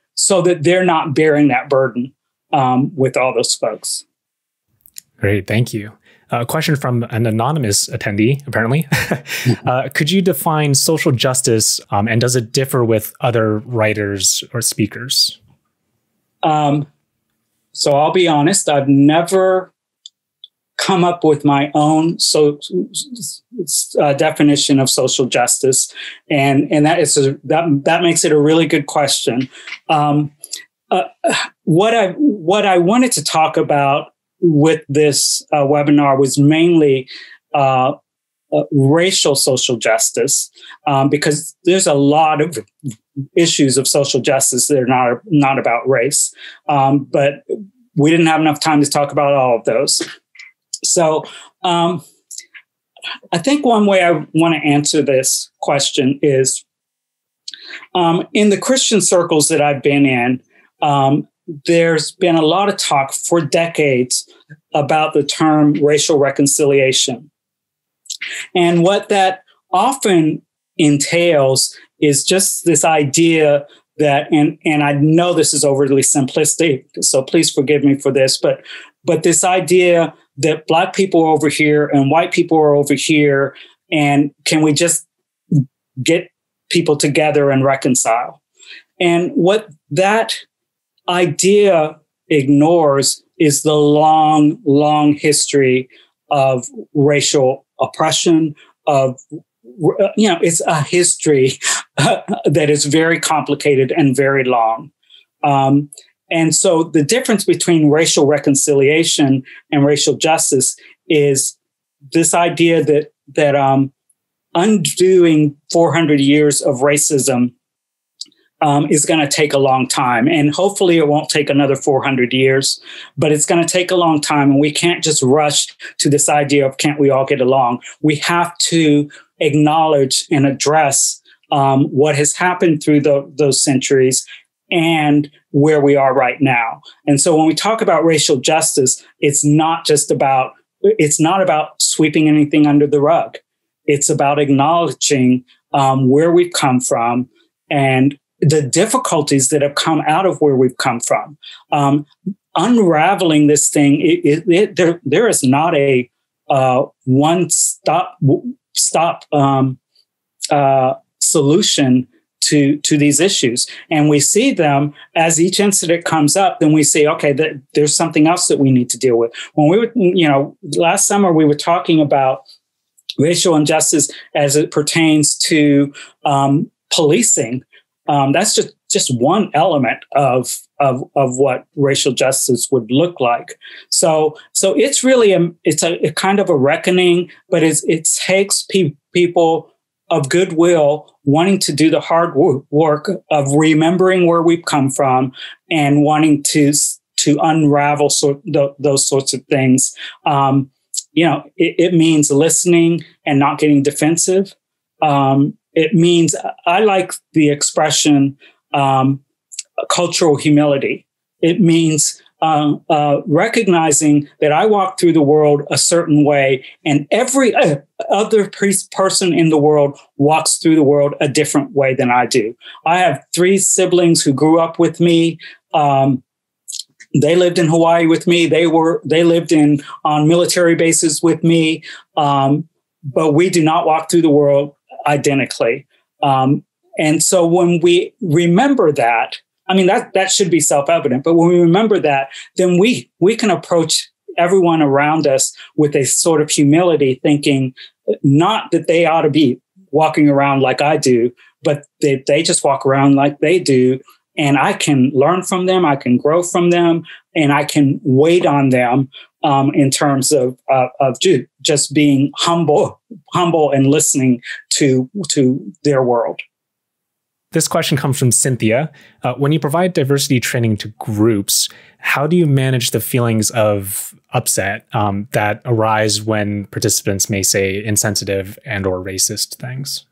they're not bearing that burden with all those folks. Great, thank you. A question from an anonymous attendee, apparently. Could you define social justice, and does it differ with other writers or speakers? So I'll be honest, I've never come up with my own definition of social justice, and that makes it a really good question. What I wanted to talk about with this webinar was mainly racial social justice, because there's a lot of issues of social justice that are not about race, but we didn't have enough time to talk about all of those. So I think one way I want to answer this question is, in the Christian circles that I've been in, there's been a lot of talk for decades about the term racial reconciliation. And what that often entails is just this idea that, and I know this is overly simplistic, so please forgive me for this, but this idea that Black people are over here and white people are over here, and can we just get people together and reconcile? And what that idea ignores is the long, long history of racial oppression, it's a history that is very complicated and very long. And so the difference between racial reconciliation and racial justice is this idea that undoing 400 years of racism is going to take a long time. And hopefully it won't take another 400 years, but it's going to take a long time. And we can't just rush to this idea of, can't we all get along? We have to acknowledge and address what has happened through those centuries and where we are right now. And so when we talk about racial justice, it's not about sweeping anything under the rug. It's about acknowledging where we've come from and the difficulties that have come out of where we've come from. Unraveling this thing, there is not a one-stop solution to these issues. And we see them as each incident comes up, then we say, okay, there's something else that we need to deal with. When we were, last summer we were talking about racial injustice as it pertains to policing. That's just one element of what racial justice would look like. So it's really a kind of a reckoning, but it takes people of goodwill wanting to do the hard work of remembering where we've come from and wanting to unravel those sorts of things. It means listening and not getting defensive. It means, I like the expression cultural humility. It means recognizing that I walk through the world a certain way, and every other person in the world walks through the world a different way than I do. I have three siblings who grew up with me. They lived in Hawaii with me. They lived on military bases with me. But we do not walk through the world identically. And so when we remember that, I mean, that should be self-evident, but when we remember that, then we can approach everyone around us with a sort of humility, thinking not that they ought to be walking around like I do, but that they just walk around like they do. And I can learn from them, I can grow from them, and I can wait on them in terms of just being humble and listening to their world. This question comes from Cynthia. When you provide diversity training to groups, how do you manage the feelings of upset that arise when participants may say insensitive and or racist things?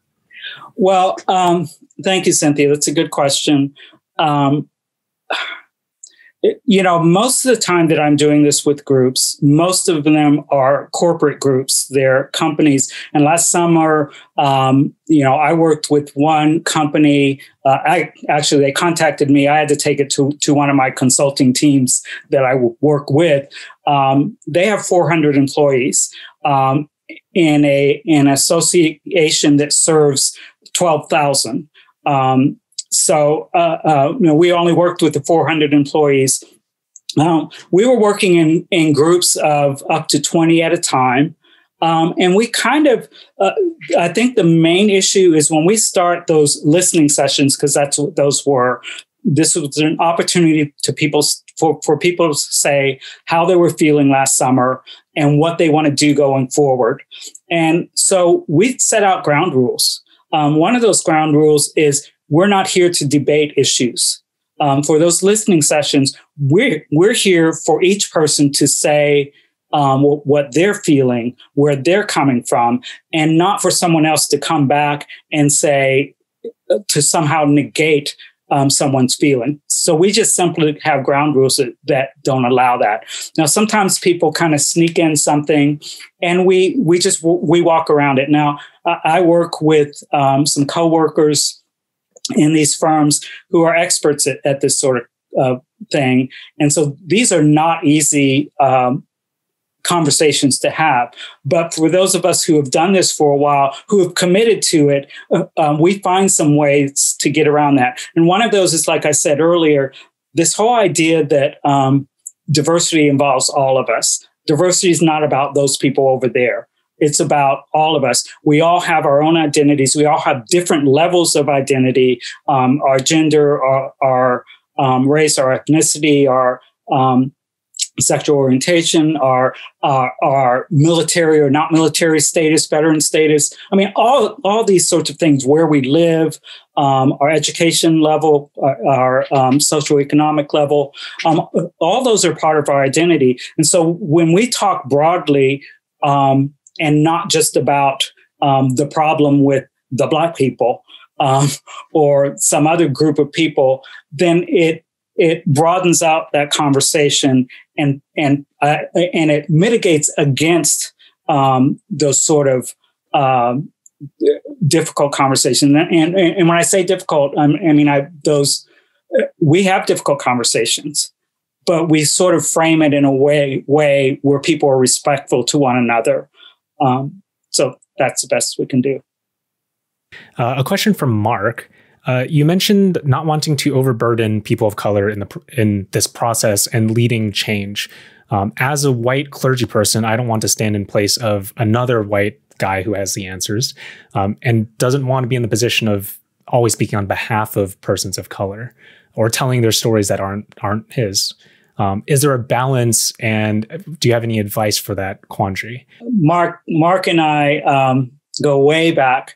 Well, thank you, Cynthia. That's a good question. Most of the time that I'm doing this with groups, most of them are corporate groups, they're companies. And last summer, I worked with one company. They contacted me. I had to take it to one of my consulting teams that I work with. They have 400 employees in an association that serves 12,000. So we only worked with the 400 employees. We were working in groups of up to 20 at a time. And we kind of, I think the main issue is when we start those listening sessions, because that's what those were. This was an opportunity for people to say how they were feeling last summer and what they want to do going forward. And so we set out ground rules. One of those ground rules is, we're not here to debate issues. For those listening sessions, we're here for each person to say what they're feeling, where they're coming from, and not for someone else to come back and say, to somehow negate someone's feeling. So we just simply have ground rules that don't allow that. Now, sometimes people kind of sneak in something and we walk around it. Now, I work with some coworkers in these firms who are experts at this sort of thing. And so these are not easy conversations to have. But for those of us who have done this for a while, who have committed to it, we find some ways to get around that. And one of those is, like I said earlier, this whole idea that diversity involves all of us. Diversity is not about those people over there. It's about all of us. We all have our own identities. We all have different levels of identity, our gender, our race, our ethnicity, our sexual orientation, our military or not military status, veteran status. I mean, all these sorts of things, where we live, our education level, our socioeconomic level, all those are part of our identity. And so when we talk broadly, and not just about the problem with the Black people, or some other group of people, then it broadens out that conversation and it mitigates against those sort of difficult conversations. And when I say difficult, we have difficult conversations, but we sort of frame it in a way where people are respectful to one another. So that's the best we can do. A question from Mark. You mentioned not wanting to overburden people of color in this process and leading change. As a white clergy person, I don't want to stand in place of another white guy who has the answers and doesn't want to be in the position of always speaking on behalf of persons of color or telling their stories that aren't his. Is there a balance, and do you have any advice for that quandary? Mark and I go way back.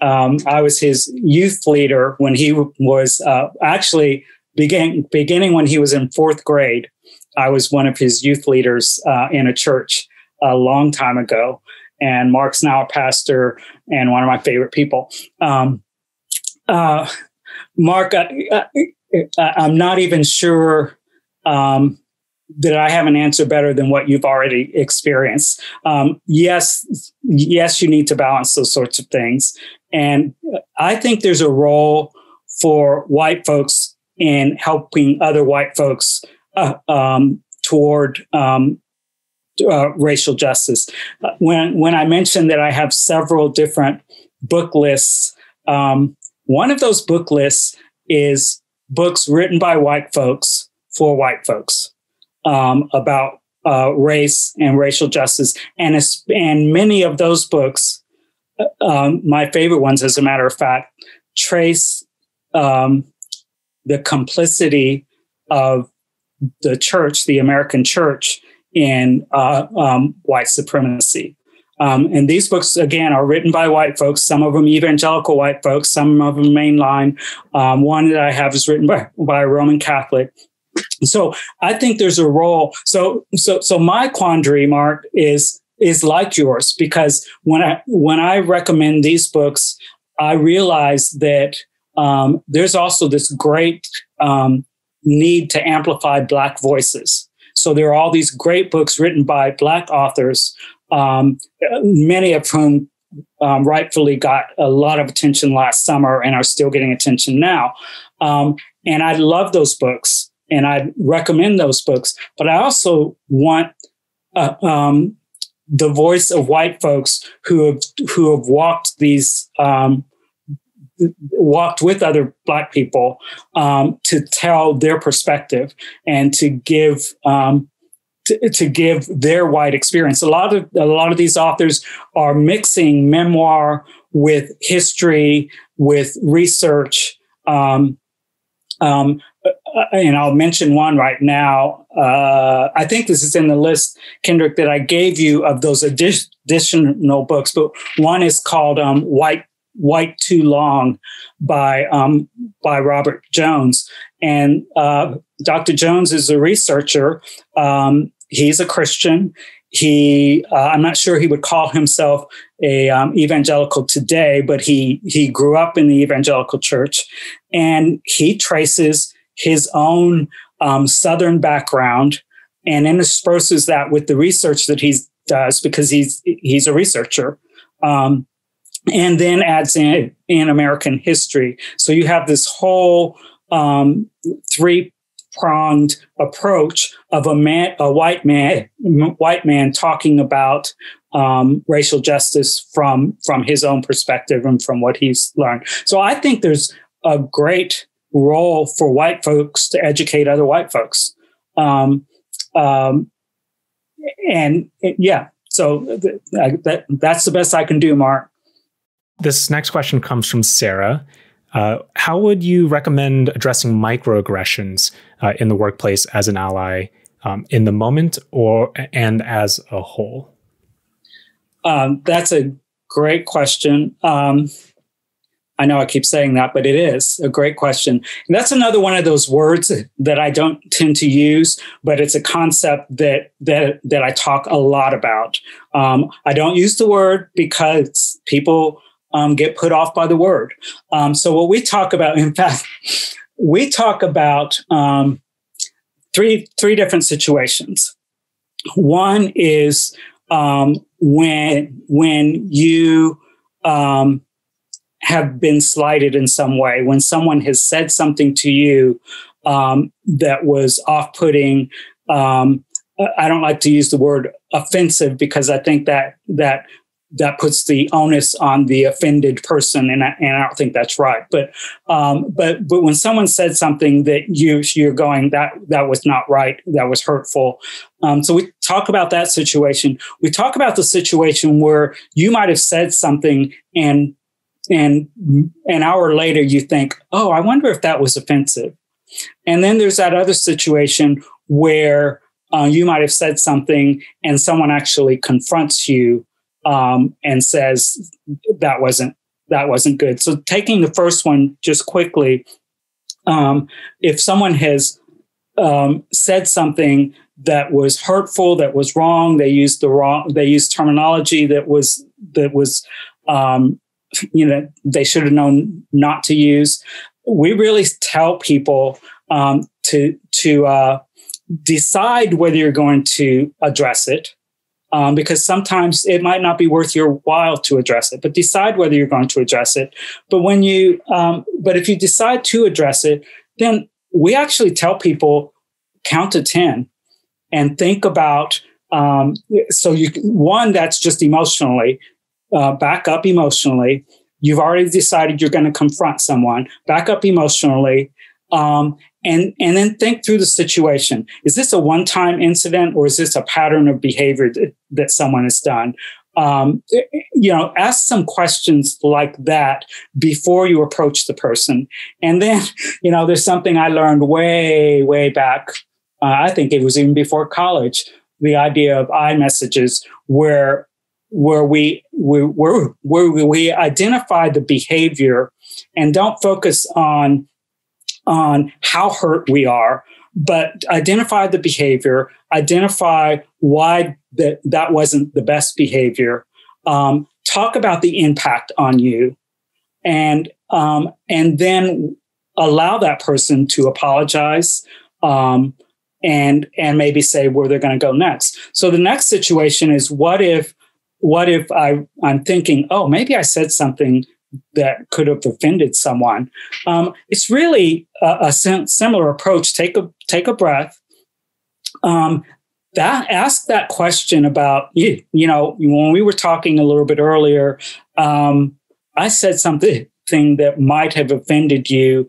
I was his youth leader when he was actually beginning when he was in fourth grade. I was one of his youth leaders in a church a long time ago. And Mark's now a pastor and one of my favorite people. Mark, I'm not even sure that I have an answer better than what you've already experienced. Yes, you need to balance those sorts of things. And I think there's a role for white folks in helping other white folks toward racial justice. When I mentioned that I have several different book lists, one of those book lists is books written by white folks for white folks about race and racial justice. And many of those books, my favorite ones, as a matter of fact, trace the complicity of the church, the American church, in white supremacy. And these books, again, are written by white folks, some of them evangelical white folks, some of them mainline. One that I have is written by a Roman Catholic. So I think there's a role. So my quandary, Mark, is like yours, because when I recommend these books, I realize that there's also this great need to amplify Black voices. So there are all these great books written by Black authors, many of whom rightfully got a lot of attention last summer and are still getting attention now. And I love those books and I recommend those books. But I also want the voice of white folks who have walked these walked with other Black people to tell their perspective and to give give their white experience. A lot of these authors are mixing memoir with history, with research. And I'll mention one right now. I think this is in the list, Kendrick, that I gave you of those additional books, but one is called White Too Long by Robert Jones. And Dr. Jones is a researcher. He's a Christian. He I'm not sure he would call himself a evangelical today, but he grew up in the evangelical church, and he traces his own Southern background and intersperses that with the research that he does, because he's a researcher. And then adds in American history. So you have this whole three-pronged approach of a white man talking about racial justice from his own perspective and from what he's learned. So I think there's a great role for white folks to educate other white folks. So that's the best I can do, Mark. This next question comes from Sarah. How would you recommend addressing microaggressions in the workplace as an ally in the moment and as a whole? That's a great question. I know I keep saying that, but it is a great question. And that's another one of those words that I don't tend to use, but it's a concept that I talk a lot about. I don't use the word because people get put off by the word. So what we talk about, in fact, we talk about three different situations. One is when you have been slighted in some way, when someone has said something to you that was off-putting. I don't like to use the word offensive because I think that puts the onus on the offended person, and I don't think that's right. But when someone said something that you're going, that was not right, that was hurtful. So we talk about that situation. We talk about the situation where you might have said something, and an hour later you think, oh, I wonder if that was offensive. And then there's that other situation where you might have said something and someone actually confronts you and says that wasn't good. So taking the first one just quickly, if someone has said something that was hurtful, that was wrong, they used terminology that was they should have known not to use. We really tell people to decide whether you're going to address it, because sometimes it might not be worth your while to address it, but decide whether you're going to address it. But when you, if you decide to address it, then we actually tell people count to 10 and think about, that's just emotionally, back up emotionally. You've already decided you're going to confront someone, back up emotionally, and then think through the situation. Is this a one-time incident, or is this a pattern of behavior that someone has done? Ask some questions like that before you approach the person. And then, there's something I learned way, way back. I think it was even before college, the idea of I messages where we identify the behavior and don't focus on how hurt we are, but identify the behavior, identify why that wasn't the best behavior, talk about the impact on you, and then allow that person to apologize, and maybe say where they're going to go next. So the next situation is, what if I'm thinking, oh, maybe I said something that could have offended someone. It's really a similar approach. Take a breath. Ask that question about, when we were talking a little bit earlier, I said something that might have offended you.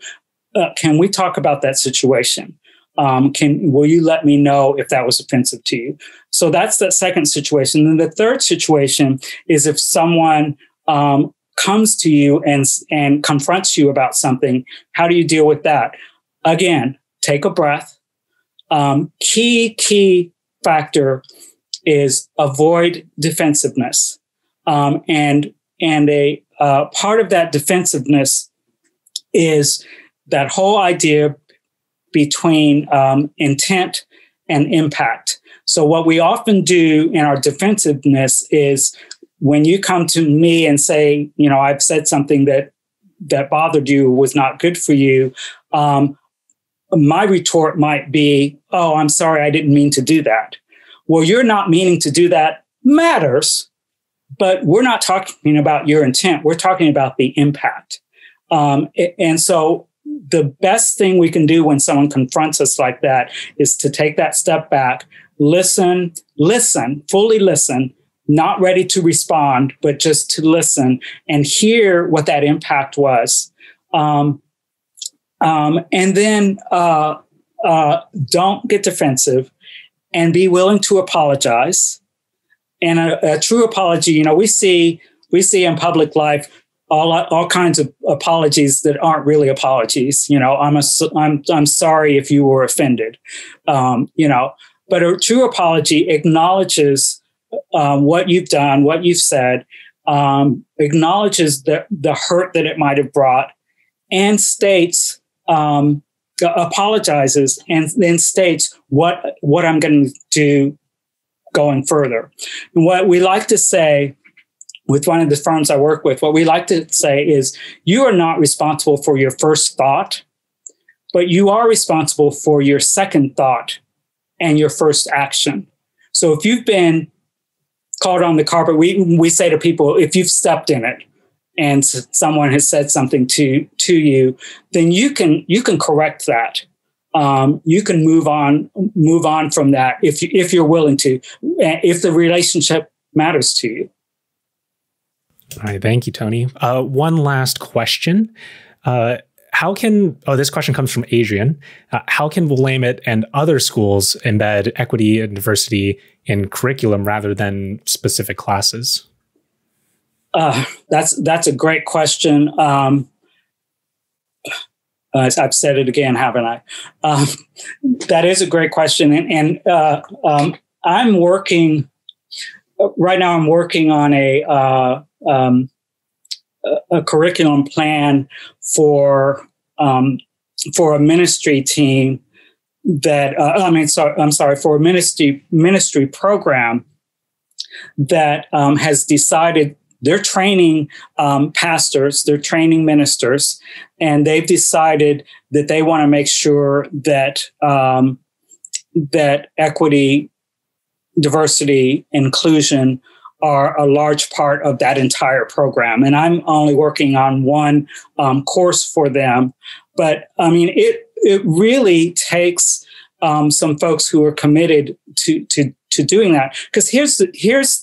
Can we talk about that situation? Will you let me know if that was offensive to you? So that's that second situation. And the third situation is if someone comes to you and confronts you about something, how do you deal with that? Again, take a breath. Key factor is avoid defensiveness. And a part of that defensiveness is that whole idea between intent and impact. So what we often do in our defensiveness is, when you come to me and say, I've said something that bothered you, was not good for you, my retort might be, oh, I'm sorry, I didn't mean to do that. Well, you're not meaning to do that matters, but we're not talking about your intent. We're talking about the impact. And so the best thing we can do when someone confronts us like that is to take that step back, listen, fully listen, not ready to respond, but just to listen and hear what that impact was. And then don't get defensive and be willing to apologize. And a true apology, we see in public life all kinds of apologies that aren't really apologies. I'm sorry if you were offended. But a true apology acknowledges what you've done, what you've said, acknowledges the hurt that it might have brought, and states, apologizes, and then states what I'm going to do going further. And what we like to say with one of the firms I work with, what we like to say is you are not responsible for your first thought, but you are responsible for your second thought and your first action. So if you've been called on the carpet, we say to people, if you've stepped in it and someone has said something to you, then you can correct that. You can move on from that if you're willing to, if the relationship matters to you. All right. Thank you, Tony. One last question. This question comes from Adrian. How can Willamette and other schools embed equity and diversity in curriculum rather than specific classes? That's a great question. I've said it again, haven't I? That is a great question. And I'm working right now. I'm working on a curriculum plan for a ministry team for a ministry program that has decided. They're training pastors, they're training ministers, and they've decided that they want to make sure that that equity, diversity, inclusion are a large part of that entire program. And I'm only working on one course for them, but I mean, it really takes some folks who are committed to doing that. Because here's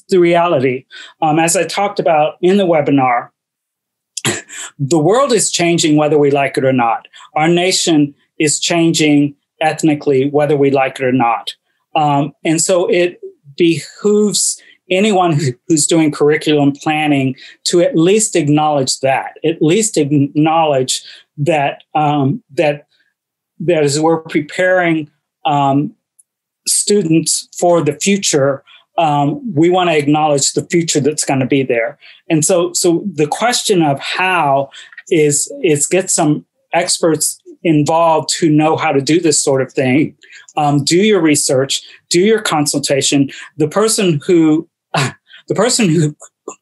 the reality. As I talked about in the webinar, the world is changing whether we like it or not. Our nation is changing ethnically whether we like it or not. And so it behooves anyone who's doing curriculum planning to at least acknowledge that, that as we're preparing students for the future, we want to acknowledge the future that's going to be there. And so the question of how is get some experts involved who know how to do this sort of thing. Do your research, do your consultation. The person who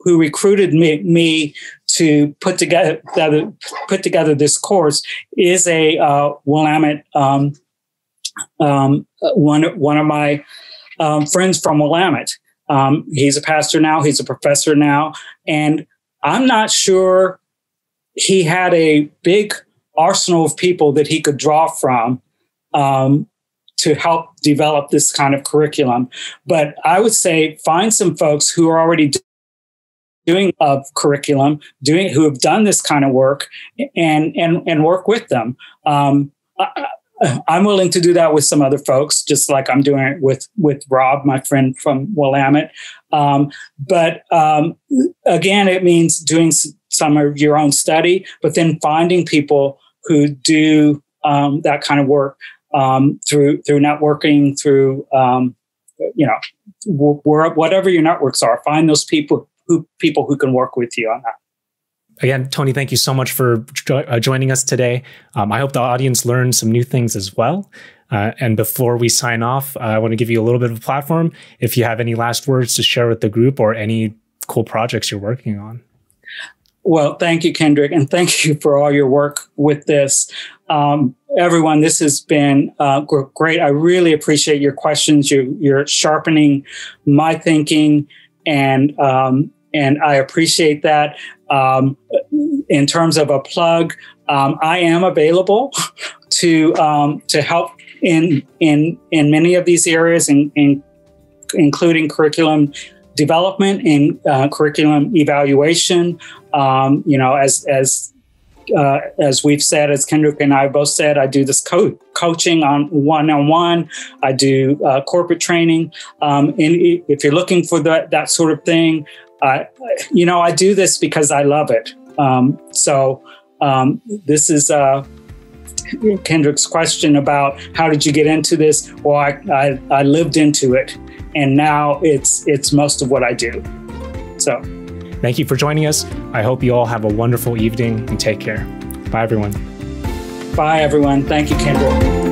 recruited me to put together this course is a Willamette. One of my friends from Willamette. He's a pastor now. He's a professor now. And I'm not sure he had a big arsenal of people that he could draw from to help develop this kind of curriculum. But I would say find some folks who are already doing of curriculum, who have done this kind of work and work with them. I'm willing to do that with some other folks, just like I'm doing it with Rob, my friend from Willamette. But again, it means doing some of your own study, but then finding people who do that kind of work through networking, through whatever your networks are. Find those people who can work with you on that. Again, Tony, thank you so much for joining us today. I hope the audience learned some new things as well. And before we sign off, I want to give you a little bit of a platform if you have any last words to share with the group or any cool projects you're working on. Well, thank you, Kendrick. And thank you for all your work with this. Everyone, this has been great. I really appreciate your questions. You're sharpening my thinking, and I appreciate that. In terms of a plug, I am available to help in many of these areas, including curriculum development and curriculum evaluation. As we've said, as Kendrick and I both said, I do this coaching on one-on-one. I do corporate training, and if you're looking for that sort of thing. I do this because I love it. This is Kendrick's question about how did you get into this? Well, I lived into it, and now it's most of what I do. So thank you for joining us. I hope you all have a wonderful evening and take care. Bye, everyone. Bye, everyone. Thank you, Kendrick.